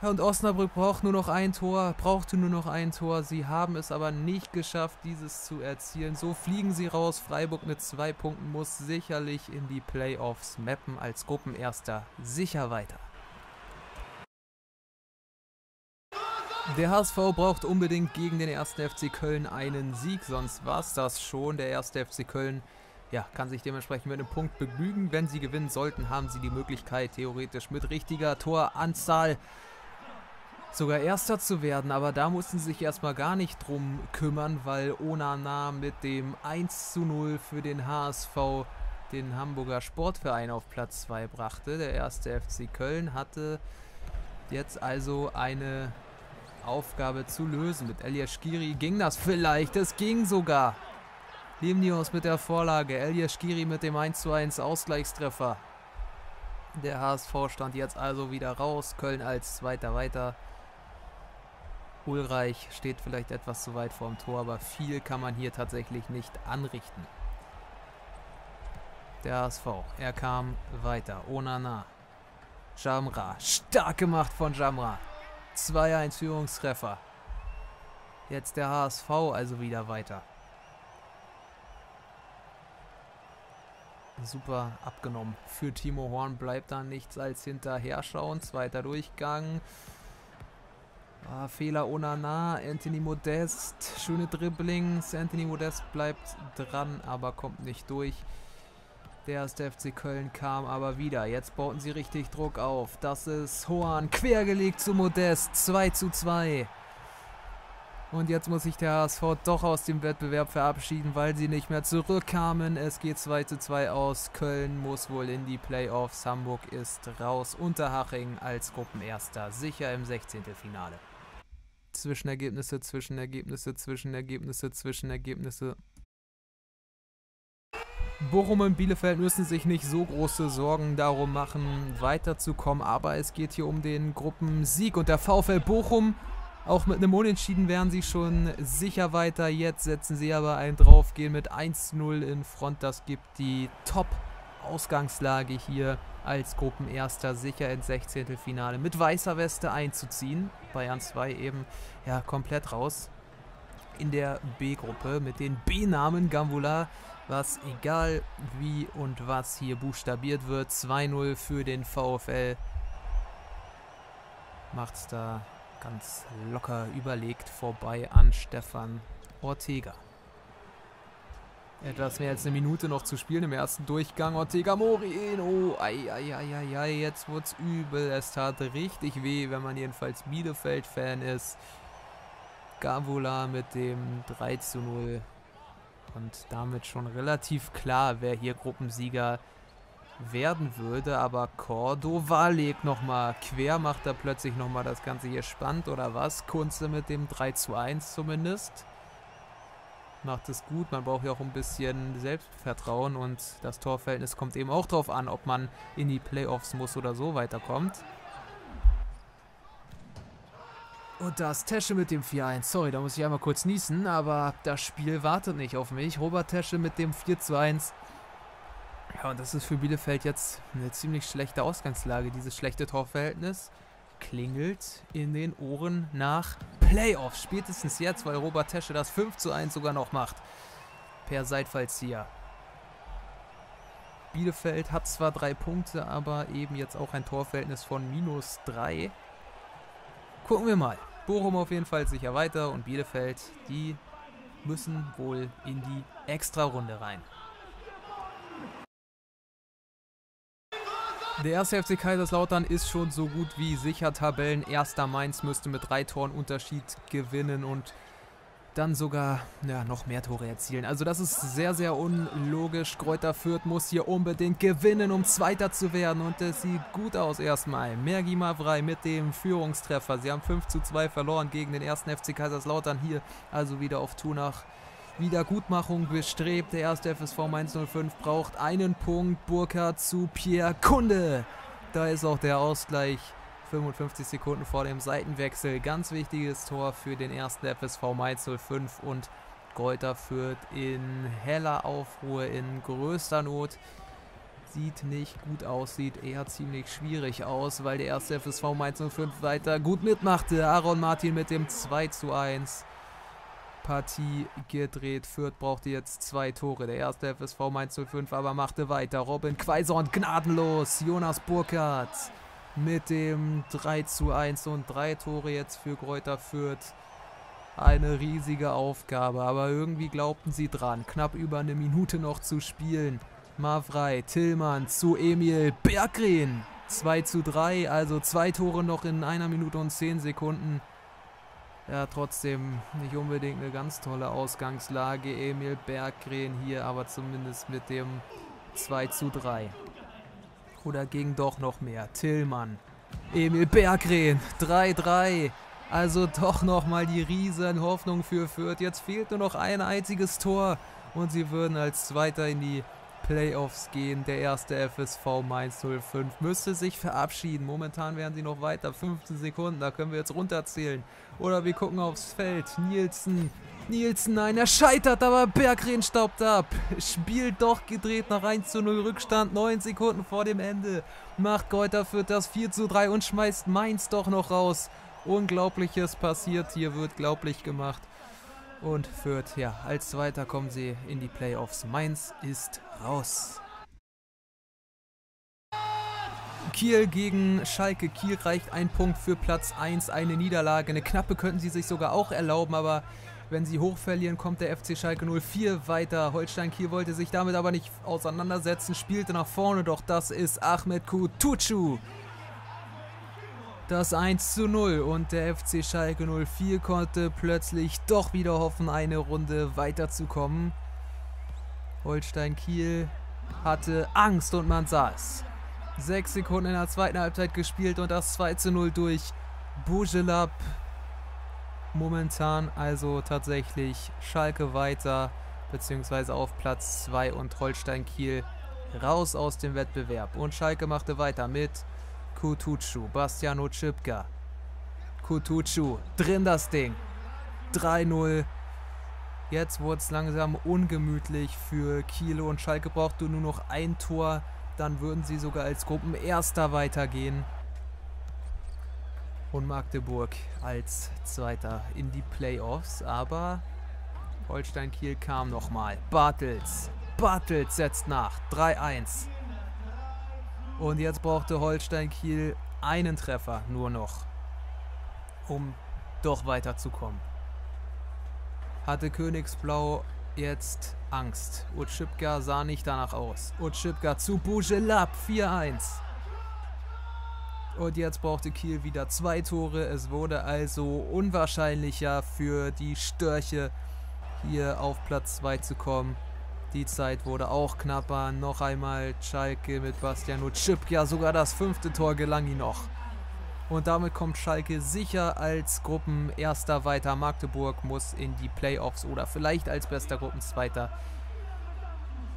Und Osnabrück braucht nur noch ein Tor, brauchte nur noch ein Tor. Sie haben es aber nicht geschafft, dieses zu erzielen. So fliegen sie raus. Freiburg mit zwei Punkten muss sicherlich in die Playoffs. Meppen als Gruppenerster sicher weiter. Der H S V braucht unbedingt gegen den ersten F C Köln einen Sieg, sonst war es das schon. Der erste F C Köln, ja, kann sich dementsprechend mit einem Punkt begnügen. Wenn sie gewinnen sollten, haben sie die Möglichkeit, theoretisch mit richtiger Toranzahl sogar Erster zu werden. Aber da mussten sie sich erstmal gar nicht drum kümmern, weil Onana mit dem eins zu null für den H S V den Hamburger Sportverein auf Platz zwei brachte. Der erste F C Köln hatte jetzt also eine Aufgabe zu lösen. Mit Elias Giri ging das vielleicht. Es ging sogar. Limnios mit der Vorlage. Elias Giri mit dem eins zu eins Ausgleichstreffer. Der H S V stand jetzt also wieder raus. Köln als Zweiter weiter. Ulreich steht vielleicht etwas zu weit vorm Tor, aber viel kann man hier tatsächlich nicht anrichten. Der H S V. Er kam weiter. Onana. Jamra. Stark gemacht von Jamra. zwei eins Führungstreffer. Jetzt der H S V also wieder weiter. Super abgenommen. Für Timo Horn bleibt da nichts als hinterherschauen. Zweiter Durchgang. Ah, Fehler Onana. Anthony Modest. Schöne Dribblings. Anthony Modest bleibt dran, aber kommt nicht durch. Der erste F C Köln kam aber wieder. Jetzt bauten sie richtig Druck auf. Das ist Hoan. Quergelegt zu Modest. zwei zu zwei. Und jetzt muss sich der H S V doch aus dem Wettbewerb verabschieden, weil sie nicht mehr zurückkamen. Es geht zwei zu zwei aus. Köln muss wohl in die Playoffs. Hamburg ist raus. Unterhaching als Gruppenerster. Sicher im sechzehnten Finale. Zwischenergebnisse, Zwischenergebnisse, Zwischenergebnisse, Zwischenergebnisse. Bochum und Bielefeld müssen sich nicht so große Sorgen darum machen, weiterzukommen, aber es geht hier um den Gruppensieg und der VfL Bochum, auch mit einem Unentschieden wären sie schon sicher weiter, jetzt setzen sie aber einen drauf, gehen mit eins zu null in Front, das gibt die Top-Ausgangslage hier als Gruppenerster sicher ins sechzehntelfinale mit weißer Weste einzuziehen, Bayern zwei eben ja komplett raus. In der B-Gruppe mit den B-Namen Gambula, was egal wie und was hier buchstabiert wird, zwei null für den VfL. Macht's da ganz locker überlegt vorbei an Stefan Ortega. Etwas mehr als eine Minute noch zu spielen im ersten Durchgang. Ortega Moreno. Ai, ai, ai, ai, ai. Jetzt wird's übel. Es tat richtig weh, wenn man jedenfalls Bielefeld-Fan ist. Gavola mit dem drei zu null und damit schon relativ klar, wer hier Gruppensieger werden würde, aber Cordova legt nochmal quer, macht da plötzlich nochmal das Ganze hier spannend oder was, Kunze mit dem drei zu eins zumindest, macht es gut, man braucht ja auch ein bisschen Selbstvertrauen und das Torverhältnis kommt eben auch drauf an, ob man in die Playoffs muss oder so weiterkommt. Und da ist Tesche mit dem vier eins. Sorry, da muss ich einmal kurz niesen, aber das Spiel wartet nicht auf mich. Robert Tesche mit dem vier zu eins. Ja, und das ist für Bielefeld jetzt eine ziemlich schlechte Ausgangslage. Dieses schlechte Torverhältnis klingelt in den Ohren nach Playoffs. Spätestens jetzt, weil Robert Tesche das fünf zu eins sogar noch macht. Per Seitfallzieher. Bielefeld hat zwar drei Punkte, aber eben jetzt auch ein Torverhältnis von minus drei. Gucken wir mal. Bochum auf jeden Fall sicher weiter und Bielefeld, die müssen wohl in die Extrarunde rein. Der erste. F C Kaiserslautern ist schon so gut wie sicher Tabellenerster. Mainz müsste mit drei Toren Unterschied gewinnen und dann sogar ja, noch mehr Tore erzielen. Also das ist sehr, sehr unlogisch. Greuther Fürth muss hier unbedingt gewinnen, um Zweiter zu werden. Und es sieht gut aus erstmal. Mergi Mavrei mit dem Führungstreffer. Sie haben fünf zu zwei verloren gegen den ersten. F C Kaiserslautern hier. Also wieder auf Tour nach Wiedergutmachung bestrebt. Der erste. F S V Mainz null fünf braucht einen Punkt. Burkhardt zu Pierre Kunde. Da ist auch der Ausgleich. fünfundfünfzig Sekunden vor dem Seitenwechsel. Ganz wichtiges Tor für den ersten. F S V Mainz null fünf und Greuther Fürth in heller Aufruhr, in größter Not. Sieht nicht gut aus, sieht eher ziemlich schwierig aus, weil der erste. F S V Mainz null fünf weiter gut mitmachte. Aaron Martin mit dem zwei zu eins. Partie gedreht. Fürth brauchte jetzt zwei Tore. Der erste. F S V Mainz null fünf aber machte weiter. Robin Quaison gnadenlos. Jonas Burkhardt mit dem drei zu eins und drei Tore jetzt für Greuther Fürth. Eine riesige Aufgabe, aber irgendwie glaubten sie dran. Knapp über eine Minute noch zu spielen. Mavrei, Tillmann zu Emil Berggren. zwei zu drei, also zwei Tore noch in einer Minute und zehn Sekunden. Ja, trotzdem nicht unbedingt eine ganz tolle Ausgangslage. Emil Berggren hier, aber zumindest mit dem zwei zu drei. Oder ging doch noch mehr? Tillmann, Emil Berggren, drei drei. Also doch nochmal die riesen Hoffnung für Fürth. Jetzt fehlt nur noch ein einziges Tor und sie würden als Zweiter in die Playoffs gehen. Der erste. F S V Mainz null fünf müsste sich verabschieden. Momentan wären sie noch weiter. fünfzehn Sekunden, da können wir jetzt runterzählen. Oder wir gucken aufs Feld. Nielsen, Nielsen, nein, er scheitert, aber Berggren staubt ab. Spielt doch gedreht nach eins zu null Rückstand, neun Sekunden vor dem Ende. Macht Greuther Fürth das vier zu drei und schmeißt Mainz doch noch raus. Unglaubliches passiert, hier wird glaublich gemacht. Und Fürth, ja, als Zweiter kommen sie in die Playoffs. Mainz ist raus. Kiel gegen Schalke. Kiel reicht ein Punkt für Platz eins, eine Niederlage. Eine knappe könnten sie sich sogar auch erlauben, aber wenn sie hoch verlieren, kommt der F C Schalke null vier weiter. Holstein Kiel wollte sich damit aber nicht auseinandersetzen, spielte nach vorne, doch das ist Ahmed Kutucu. Das eins zu null und der F C Schalke null vier konnte plötzlich doch wieder hoffen, eine Runde weiterzukommen. Holstein Kiel hatte Angst und man sah es. Sechs Sekunden in der zweiten Halbzeit gespielt und das zwei zu null durch Bujelab. Momentan also tatsächlich Schalke weiter. beziehungsweise auf Platz zwei und Holstein Kiel raus aus dem Wettbewerb. Und Schalke machte weiter mit Kutucu, Bastiano Cipka. Kutucu, drin das Ding. drei null. Jetzt wurde es langsam ungemütlich für Kiel und Schalke brauchte nur noch ein Tor. Dann würden sie sogar als Gruppenerster weitergehen. Und Magdeburg als Zweiter in die Playoffs. Aber Holstein Kiel kam nochmal. Bartels. Bartels setzt nach. drei eins. Und jetzt brauchte Holstein Kiel einen Treffer nur noch, um doch weiterzukommen. Hatte Königsblau jetzt Angst. Utschipka sah nicht danach aus. Utschipka zu Bujelab. vier eins. Und jetzt brauchte Kiel wieder zwei Tore. Es wurde also unwahrscheinlicher für die Störche, hier auf Platz zwei zu kommen. Die Zeit wurde auch knapper. Noch einmal Schalke mit Bastian Utschipka. Sogar das fünfte Tor gelang ihm noch. Und damit kommt Schalke sicher als Gruppenerster weiter. Magdeburg muss in die Playoffs oder vielleicht als bester Gruppenzweiter.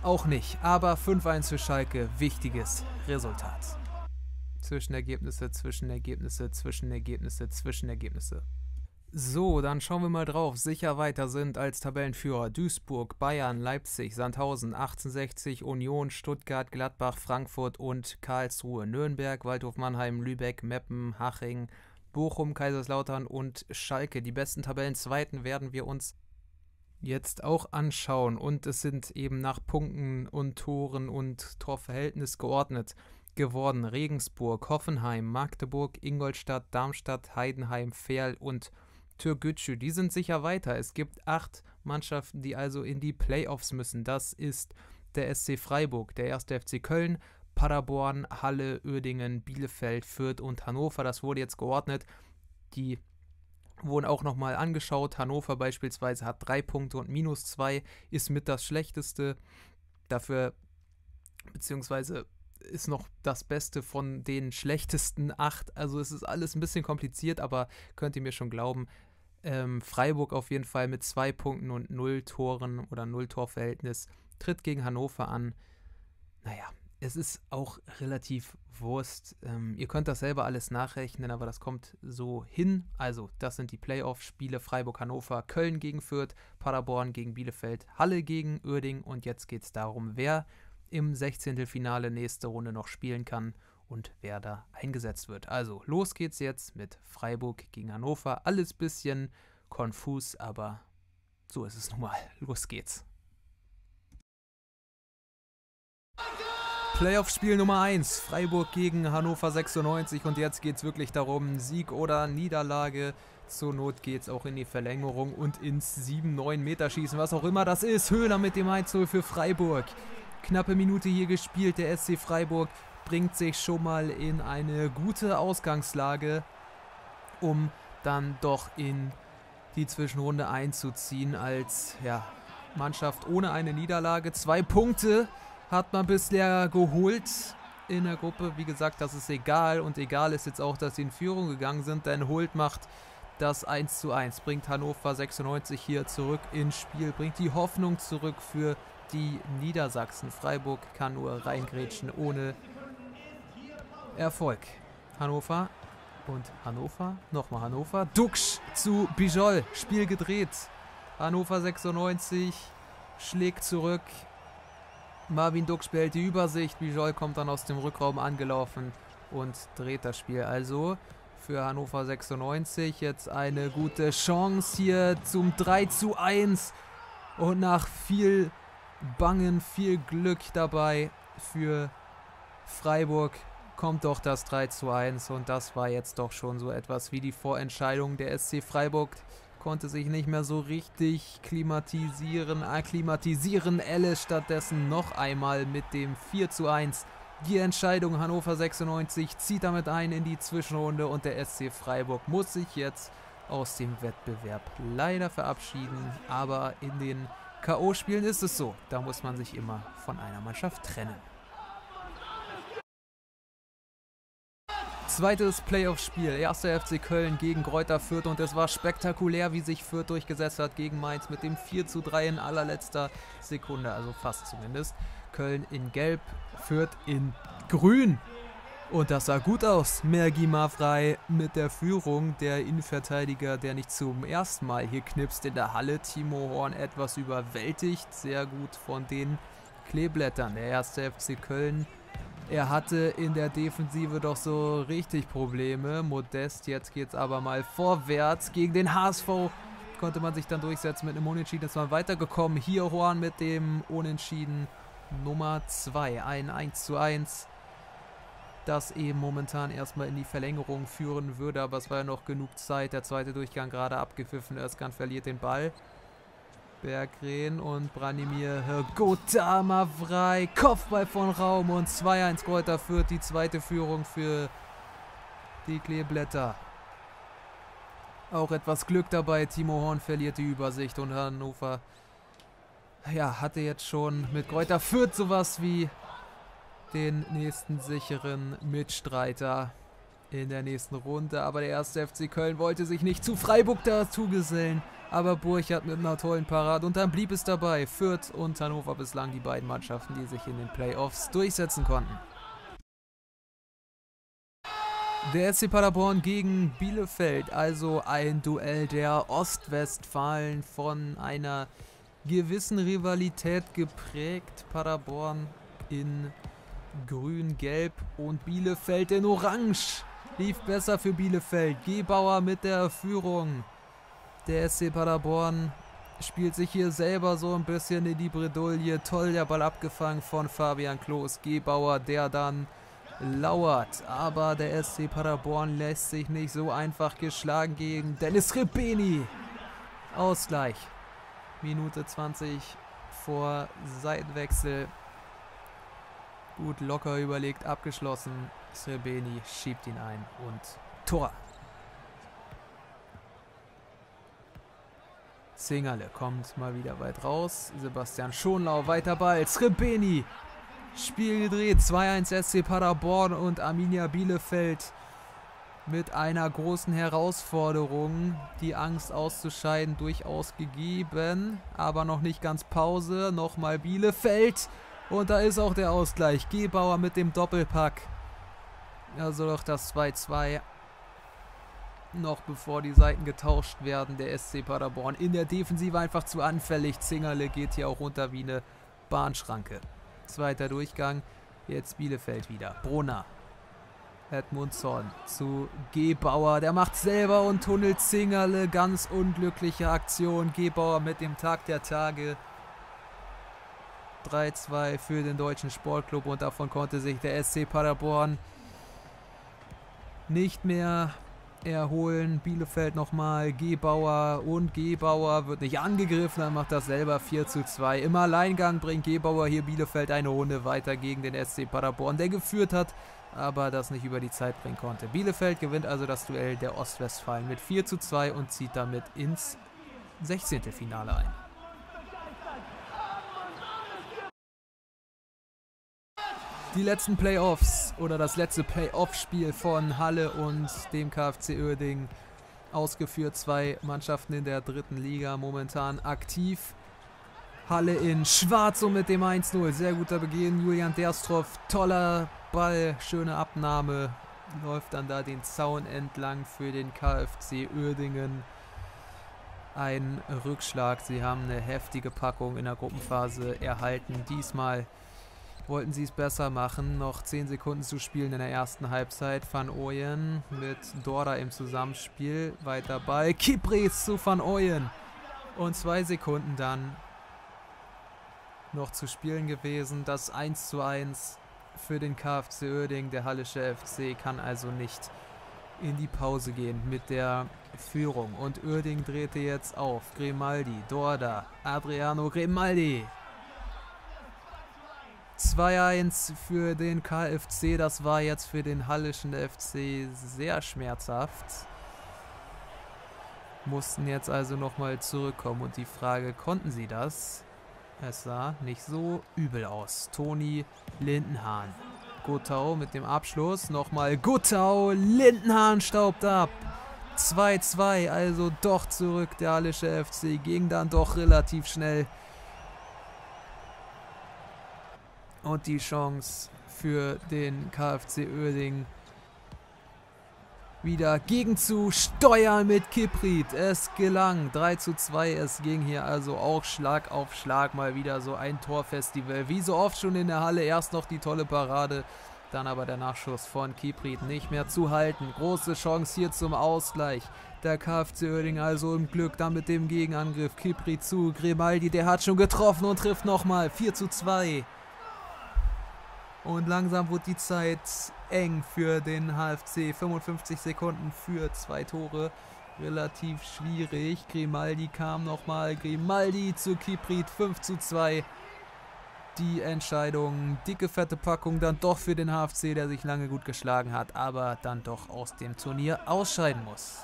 Auch nicht. Aber fünf eins für Schalke. Wichtiges Resultat. Zwischenergebnisse, Zwischenergebnisse, Zwischenergebnisse, Zwischenergebnisse. So, dann schauen wir mal drauf. Sicher weiter sind als Tabellenführer Duisburg, Bayern, Leipzig, Sandhausen, achtzehnhundertsechzig, Union, Stuttgart, Gladbach, Frankfurt und Karlsruhe, Nürnberg, Waldhof Mannheim, Lübeck, Meppen, Haching, Bochum, Kaiserslautern und Schalke. Die besten Tabellenzweiten werden wir uns jetzt auch anschauen. Und es sind eben nach Punkten und Toren und Torverhältnis geordnet geworden. Regensburg, Hoffenheim, Magdeburg, Ingolstadt, Darmstadt, Heidenheim, Verl und Türkgücü. Die sind sicher weiter. Es gibt acht Mannschaften, die also in die Playoffs müssen. Das ist der S C Freiburg, der erste F C Köln, Paderborn, Halle, Uerdingen, Bielefeld, Fürth und Hannover. Das wurde jetzt geordnet. Die wurden auch nochmal angeschaut. Hannover beispielsweise hat drei Punkte und minus zwei ist mit das Schlechteste. Dafür, beziehungsweise ist noch das Beste von den schlechtesten acht. Also es ist alles ein bisschen kompliziert, aber könnt ihr mir schon glauben. Ähm, Freiburg auf jeden Fall mit zwei Punkten und null Toren oder null Torverhältnis tritt gegen Hannover an. Naja, es ist auch relativ Wurst. Ähm, ihr könnt das selber alles nachrechnen, aber das kommt so hin. Also das sind die Playoff-Spiele: Freiburg-Hannover, Köln gegen Fürth, Paderborn gegen Bielefeld, Halle gegen Uerdingen. Und jetzt geht es darum, wer im Sechzehntelfinale nächste Runde noch spielen kann und wer da eingesetzt wird. Also los geht's jetzt mit Freiburg gegen Hannover. Alles bisschen konfus, aber so ist es nun mal. Los geht's. Playoff-Spiel Nummer eins, Freiburg gegen Hannover sechsundneunzig, und jetzt geht's wirklich darum, Sieg oder Niederlage. Zur Not geht's auch in die Verlängerung und ins sieben neun Meter Schießen, was auch immer das ist. Höhler mit dem eins zu null für Freiburg. Knappe Minute hier gespielt, der S C Freiburg bringt sich schon mal in eine gute Ausgangslage, um dann doch in die Zwischenrunde einzuziehen als ja, Mannschaft ohne eine Niederlage. Zwei Punkte hat man bisher geholt in der Gruppe. Wie gesagt, das ist egal, und egal ist jetzt auch, dass sie in Führung gegangen sind, denn Holt macht das eins zu eins, bringt Hannover sechsundneunzig hier zurück ins Spiel, bringt die Hoffnung zurück für die Niedersachsen. Freiburg kann nur reingrätschen ohne Erfolg. Hannover und Hannover, nochmal Hannover. Duxch zu Bijol, Spiel gedreht. Hannover sechsundneunzig schlägt zurück. Marvin Duxch behält die Übersicht. Bijol kommt dann aus dem Rückraum angelaufen und dreht das Spiel. Also für Hannover sechsundneunzig jetzt eine gute Chance hier zum drei zu eins. Und nach viel Bangen, viel Glück dabei für Freiburg kommt doch das drei zu eins, und das war jetzt doch schon so etwas wie die Vorentscheidung. Der S C Freiburg konnte sich nicht mehr so richtig klimatisieren, akklimatisieren. Elle stattdessen noch einmal mit dem vier zu eins. Die Entscheidung, Hannover sechsundneunzig zieht damit ein in die Zwischenrunde, und der S C Freiburg muss sich jetzt aus dem Wettbewerb leider verabschieden, aber in den K O-Spielen ist es so, da muss man sich immer von einer Mannschaft trennen. Zweites Playoff-Spiel, erster F C Köln gegen Greuther Fürth, und es war spektakulär, wie sich Fürth durchgesetzt hat gegen Mainz mit dem vier zu drei in allerletzter Sekunde, also fast zumindest. Köln in Gelb, Fürth in Grün. Und das sah gut aus. Mergi Mafrei mit der Führung, der Innenverteidiger, der nicht zum ersten Mal hier knipst in der Halle. Timo Horn etwas überwältigt, sehr gut von den Kleeblättern. Der erste F C Köln, er hatte in der Defensive doch so richtig Probleme. Modest, jetzt geht's aber mal vorwärts gegen den H S V. Konnte man sich dann durchsetzen mit einem Unentschieden, ist man weitergekommen. Hier Horn mit dem Unentschieden Nummer zwei, ein eins zu eins. Das eben momentan erstmal in die Verlängerung führen würde, aber es war ja noch genug Zeit. Der zweite Durchgang gerade abgepfiffen, Özcan verliert den Ball. Berggren und Branimir Gota Mavrai, Kopfball von Raum und zwei eins Greuther Fürth, die zweite Führung für die Kleeblätter. Auch etwas Glück dabei, Timo Horn verliert die Übersicht und Hannover, ja, hatte jetzt schon mit Greuther Fürth sowas wie den nächsten sicheren Mitstreiter in der nächsten Runde. Aber der erste F C Köln wollte sich nicht zu Freiburg dazu gesellen. Aber Burchard mit einer tollen Parade. Und dann blieb es dabei. Fürth und Hannover bislang die beiden Mannschaften, die sich in den Playoffs durchsetzen konnten. Der S C Paderborn gegen Bielefeld. Also ein Duell der Ostwestfalen, von einer gewissen Rivalität geprägt. Paderborn in Grün, Gelb und Bielefeld in Orange. Lief besser für Bielefeld. Gebauer mit der Führung. Der S C Paderborn spielt sich hier selber so ein bisschen in die Bredouille. Toll der Ball abgefangen von Fabian Klos. Gebauer, der dann lauert. Aber der S C Paderborn lässt sich nicht so einfach geschlagen gegen Dennis Rebeni. Ausgleich. Minute zwanzig vor Seitenwechsel. Gut, locker überlegt, abgeschlossen. Srebeni schiebt ihn ein und Tor. Zingerle kommt mal wieder weit raus. Sebastian Schonlau, weiter Ball. Srebeni, Spiel gedreht. zwei eins S C Paderborn und Arminia Bielefeld mit einer großen Herausforderung. Die Angst auszuscheiden durchaus gegeben, aber noch nicht ganz Pause. Nochmal Bielefeld. Und da ist auch der Ausgleich. Gebauer mit dem Doppelpack. Also doch das zwei zwei. Noch bevor die Seiten getauscht werden. Der S C Paderborn in der Defensive einfach zu anfällig. Zingerle geht hier auch runter wie eine Bahnschranke. Zweiter Durchgang. Jetzt Bielefeld wieder. Brunner. Edmundsson zu Gebauer. Der macht selber und tunnelt Zingerle. Ganz unglückliche Aktion. Gebauer mit dem Tag der Tage. drei zwei für den Deutschen Sportclub, und davon konnte sich der S C Paderborn nicht mehr erholen. Bielefeld nochmal, Gebauer, und Gebauer wird nicht angegriffen, dann macht das selber vier zu zwei. Im Alleingang bringt Gebauer hier Bielefeld eine Runde weiter gegen den S C Paderborn, der geführt hat, aber das nicht über die Zeit bringen konnte. Bielefeld gewinnt also das Duell der Ostwestfalen mit vier zu zwei und zieht damit ins sechzehntelfinale ein. Die letzten Playoffs oder das letzte Playoff-Spiel von Halle und dem K F C Uerdingen ausgeführt. Zwei Mannschaften in der dritten Liga momentan aktiv. Halle in Schwarz und mit dem eins null. Sehr guter Beginn. Julian Derstroff, toller Ball, schöne Abnahme. Läuft dann da den Zaun entlang für den K F C Uerdingen. Ein Rückschlag. Sie haben eine heftige Packung in der Gruppenphase erhalten. Diesmal wollten sie es besser machen. Noch zehn Sekunden zu spielen in der ersten Halbzeit. Van Ooyen mit Dora im Zusammenspiel. Weiter Ball. Kipris zu Van Ooyen. Und zwei Sekunden dann noch zu spielen gewesen. Das eins zu eins für den K F C Uerdingen. Der Hallische F C kann also nicht in die Pause gehen mit der Führung. Und Uerdingen drehte jetzt auf. Grimaldi, Dorda, Adriano Grimaldi. zwei eins für den K F C, das war jetzt für den Hallischen F C sehr schmerzhaft. Mussten jetzt also nochmal zurückkommen, und die Frage, konnten sie das? Es sah nicht so übel aus. Toni Lindenhahn Gottau mit dem Abschluss. Nochmal Gottau, Lindenhahn staubt ab. zwei zu zwei, also doch zurück der Hallische F C, ging dann doch relativ schnell. Und die Chance für den K F C Uerdingen wieder gegen zu steuern mit Kiprit. Es gelang drei zu zwei. Es ging hier also auch Schlag auf Schlag mal wieder so ein Torfestival. Wie so oft schon in der Halle. Erst noch die tolle Parade, dann aber der Nachschuss von Kiprit nicht mehr zu halten. Große Chance hier zum Ausgleich. Der K F C Uerdingen also im Glück. Dann mit dem Gegenangriff Kiprit zu Grimaldi. Der hat schon getroffen und trifft nochmal. vier zu zwei. Und langsam wird die Zeit eng für den H F C. fünfundfünfzig Sekunden für zwei Tore. Relativ schwierig. Grimaldi kam nochmal. Grimaldi zu Kiprit. fünf zu zwei. Die Entscheidung. Dicke, fette Packung dann doch für den H F C, der sich lange gut geschlagen hat, aber dann doch aus dem Turnier ausscheiden muss.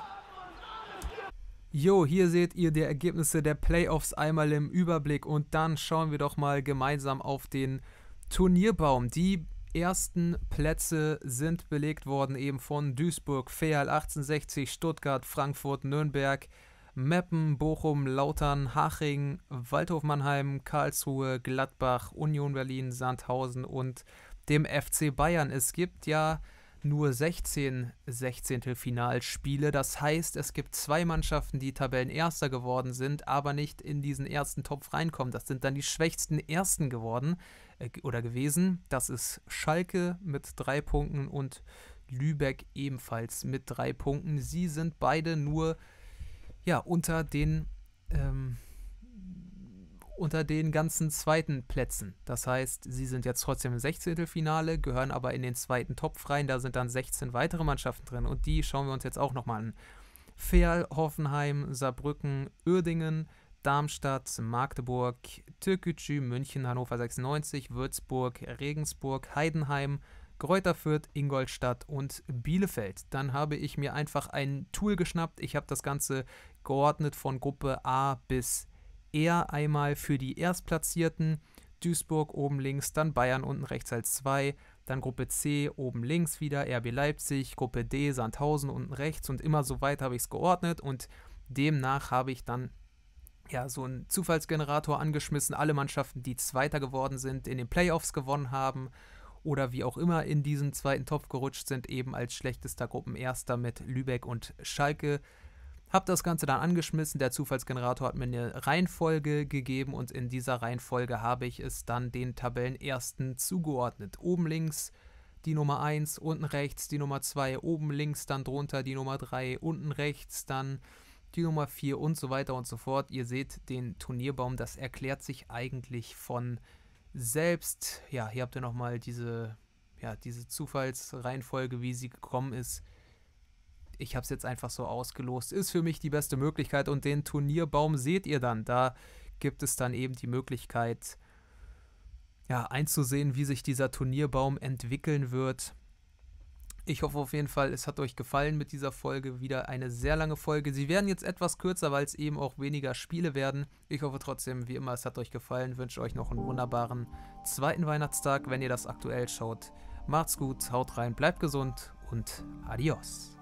Jo, hier seht ihr die Ergebnisse der Playoffs einmal im Überblick. Und dann schauen wir doch mal gemeinsam auf den Turnierbaum. Die ersten Plätze sind belegt worden eben von Duisburg, Verl, achtzehnhundertsechzig, Stuttgart, Frankfurt, Nürnberg, Meppen, Bochum, Lautern, Haching, Waldhof Mannheim, Karlsruhe, Gladbach, Union Berlin, Sandhausen und dem F C Bayern. Es gibt ja nur sechzehn Sechzehntelfinalspiele. Das heißt, es gibt zwei Mannschaften, die Tabellenerster geworden sind, aber nicht in diesen ersten Topf reinkommen. Das sind dann die schwächsten Ersten geworden äh, oder gewesen. Das ist Schalke mit drei Punkten und Lübeck ebenfalls mit drei Punkten. Sie sind beide nur ja, unter den ähm, unter den ganzen zweiten Plätzen. Das heißt, sie sind jetzt trotzdem im Sechzehntelfinale, gehören aber in den zweiten Topf rein. Da sind dann sechzehn weitere Mannschaften drin und die schauen wir uns jetzt auch nochmal an. Verl, Hoffenheim, Saarbrücken, Uerdingen, Darmstadt, Magdeburg, Türkgücü, München, Hannover sechsundneunzig, Würzburg, Regensburg, Heidenheim, Greuther Fürth, Ingolstadt und Bielefeld. Dann habe ich mir einfach ein Tool geschnappt. Ich habe das Ganze geordnet von Gruppe A bis eher einmal für die Erstplatzierten, Duisburg oben links, dann Bayern unten rechts als zwei, dann Gruppe C oben links wieder, R B Leipzig, Gruppe D, Sandhausen unten rechts und immer so weit habe ich es geordnet und demnach habe ich dann ja so einen Zufallsgenerator angeschmissen, alle Mannschaften, die Zweiter geworden sind, in den Playoffs gewonnen haben oder wie auch immer in diesen zweiten Topf gerutscht sind, eben als schlechtester Gruppenerster mit Lübeck und Schalke. Hab das Ganze dann angeschmissen, der Zufallsgenerator hat mir eine Reihenfolge gegeben und in dieser Reihenfolge habe ich es dann den Tabellenersten zugeordnet. Oben links die Nummer eins, unten rechts die Nummer zwei, oben links dann drunter die Nummer drei, unten rechts dann die Nummer vier und so weiter und so fort. Ihr seht den Turnierbaum, das erklärt sich eigentlich von selbst. Ja, hier habt ihr nochmal diese, ja, diese Zufallsreihenfolge, wie sie gekommen ist. Ich habe es jetzt einfach so ausgelost. Ist für mich die beste Möglichkeit und den Turnierbaum seht ihr dann. Da gibt es dann eben die Möglichkeit, ja, einzusehen, wie sich dieser Turnierbaum entwickeln wird. Ich hoffe auf jeden Fall, es hat euch gefallen mit dieser Folge. Wieder eine sehr lange Folge. Sie werden jetzt etwas kürzer, weil es eben auch weniger Spiele werden. Ich hoffe trotzdem, wie immer, es hat euch gefallen. Wünsche euch noch einen wunderbaren zweiten Weihnachtstag, wenn ihr das aktuell schaut. Macht's gut, haut rein, bleibt gesund und adios.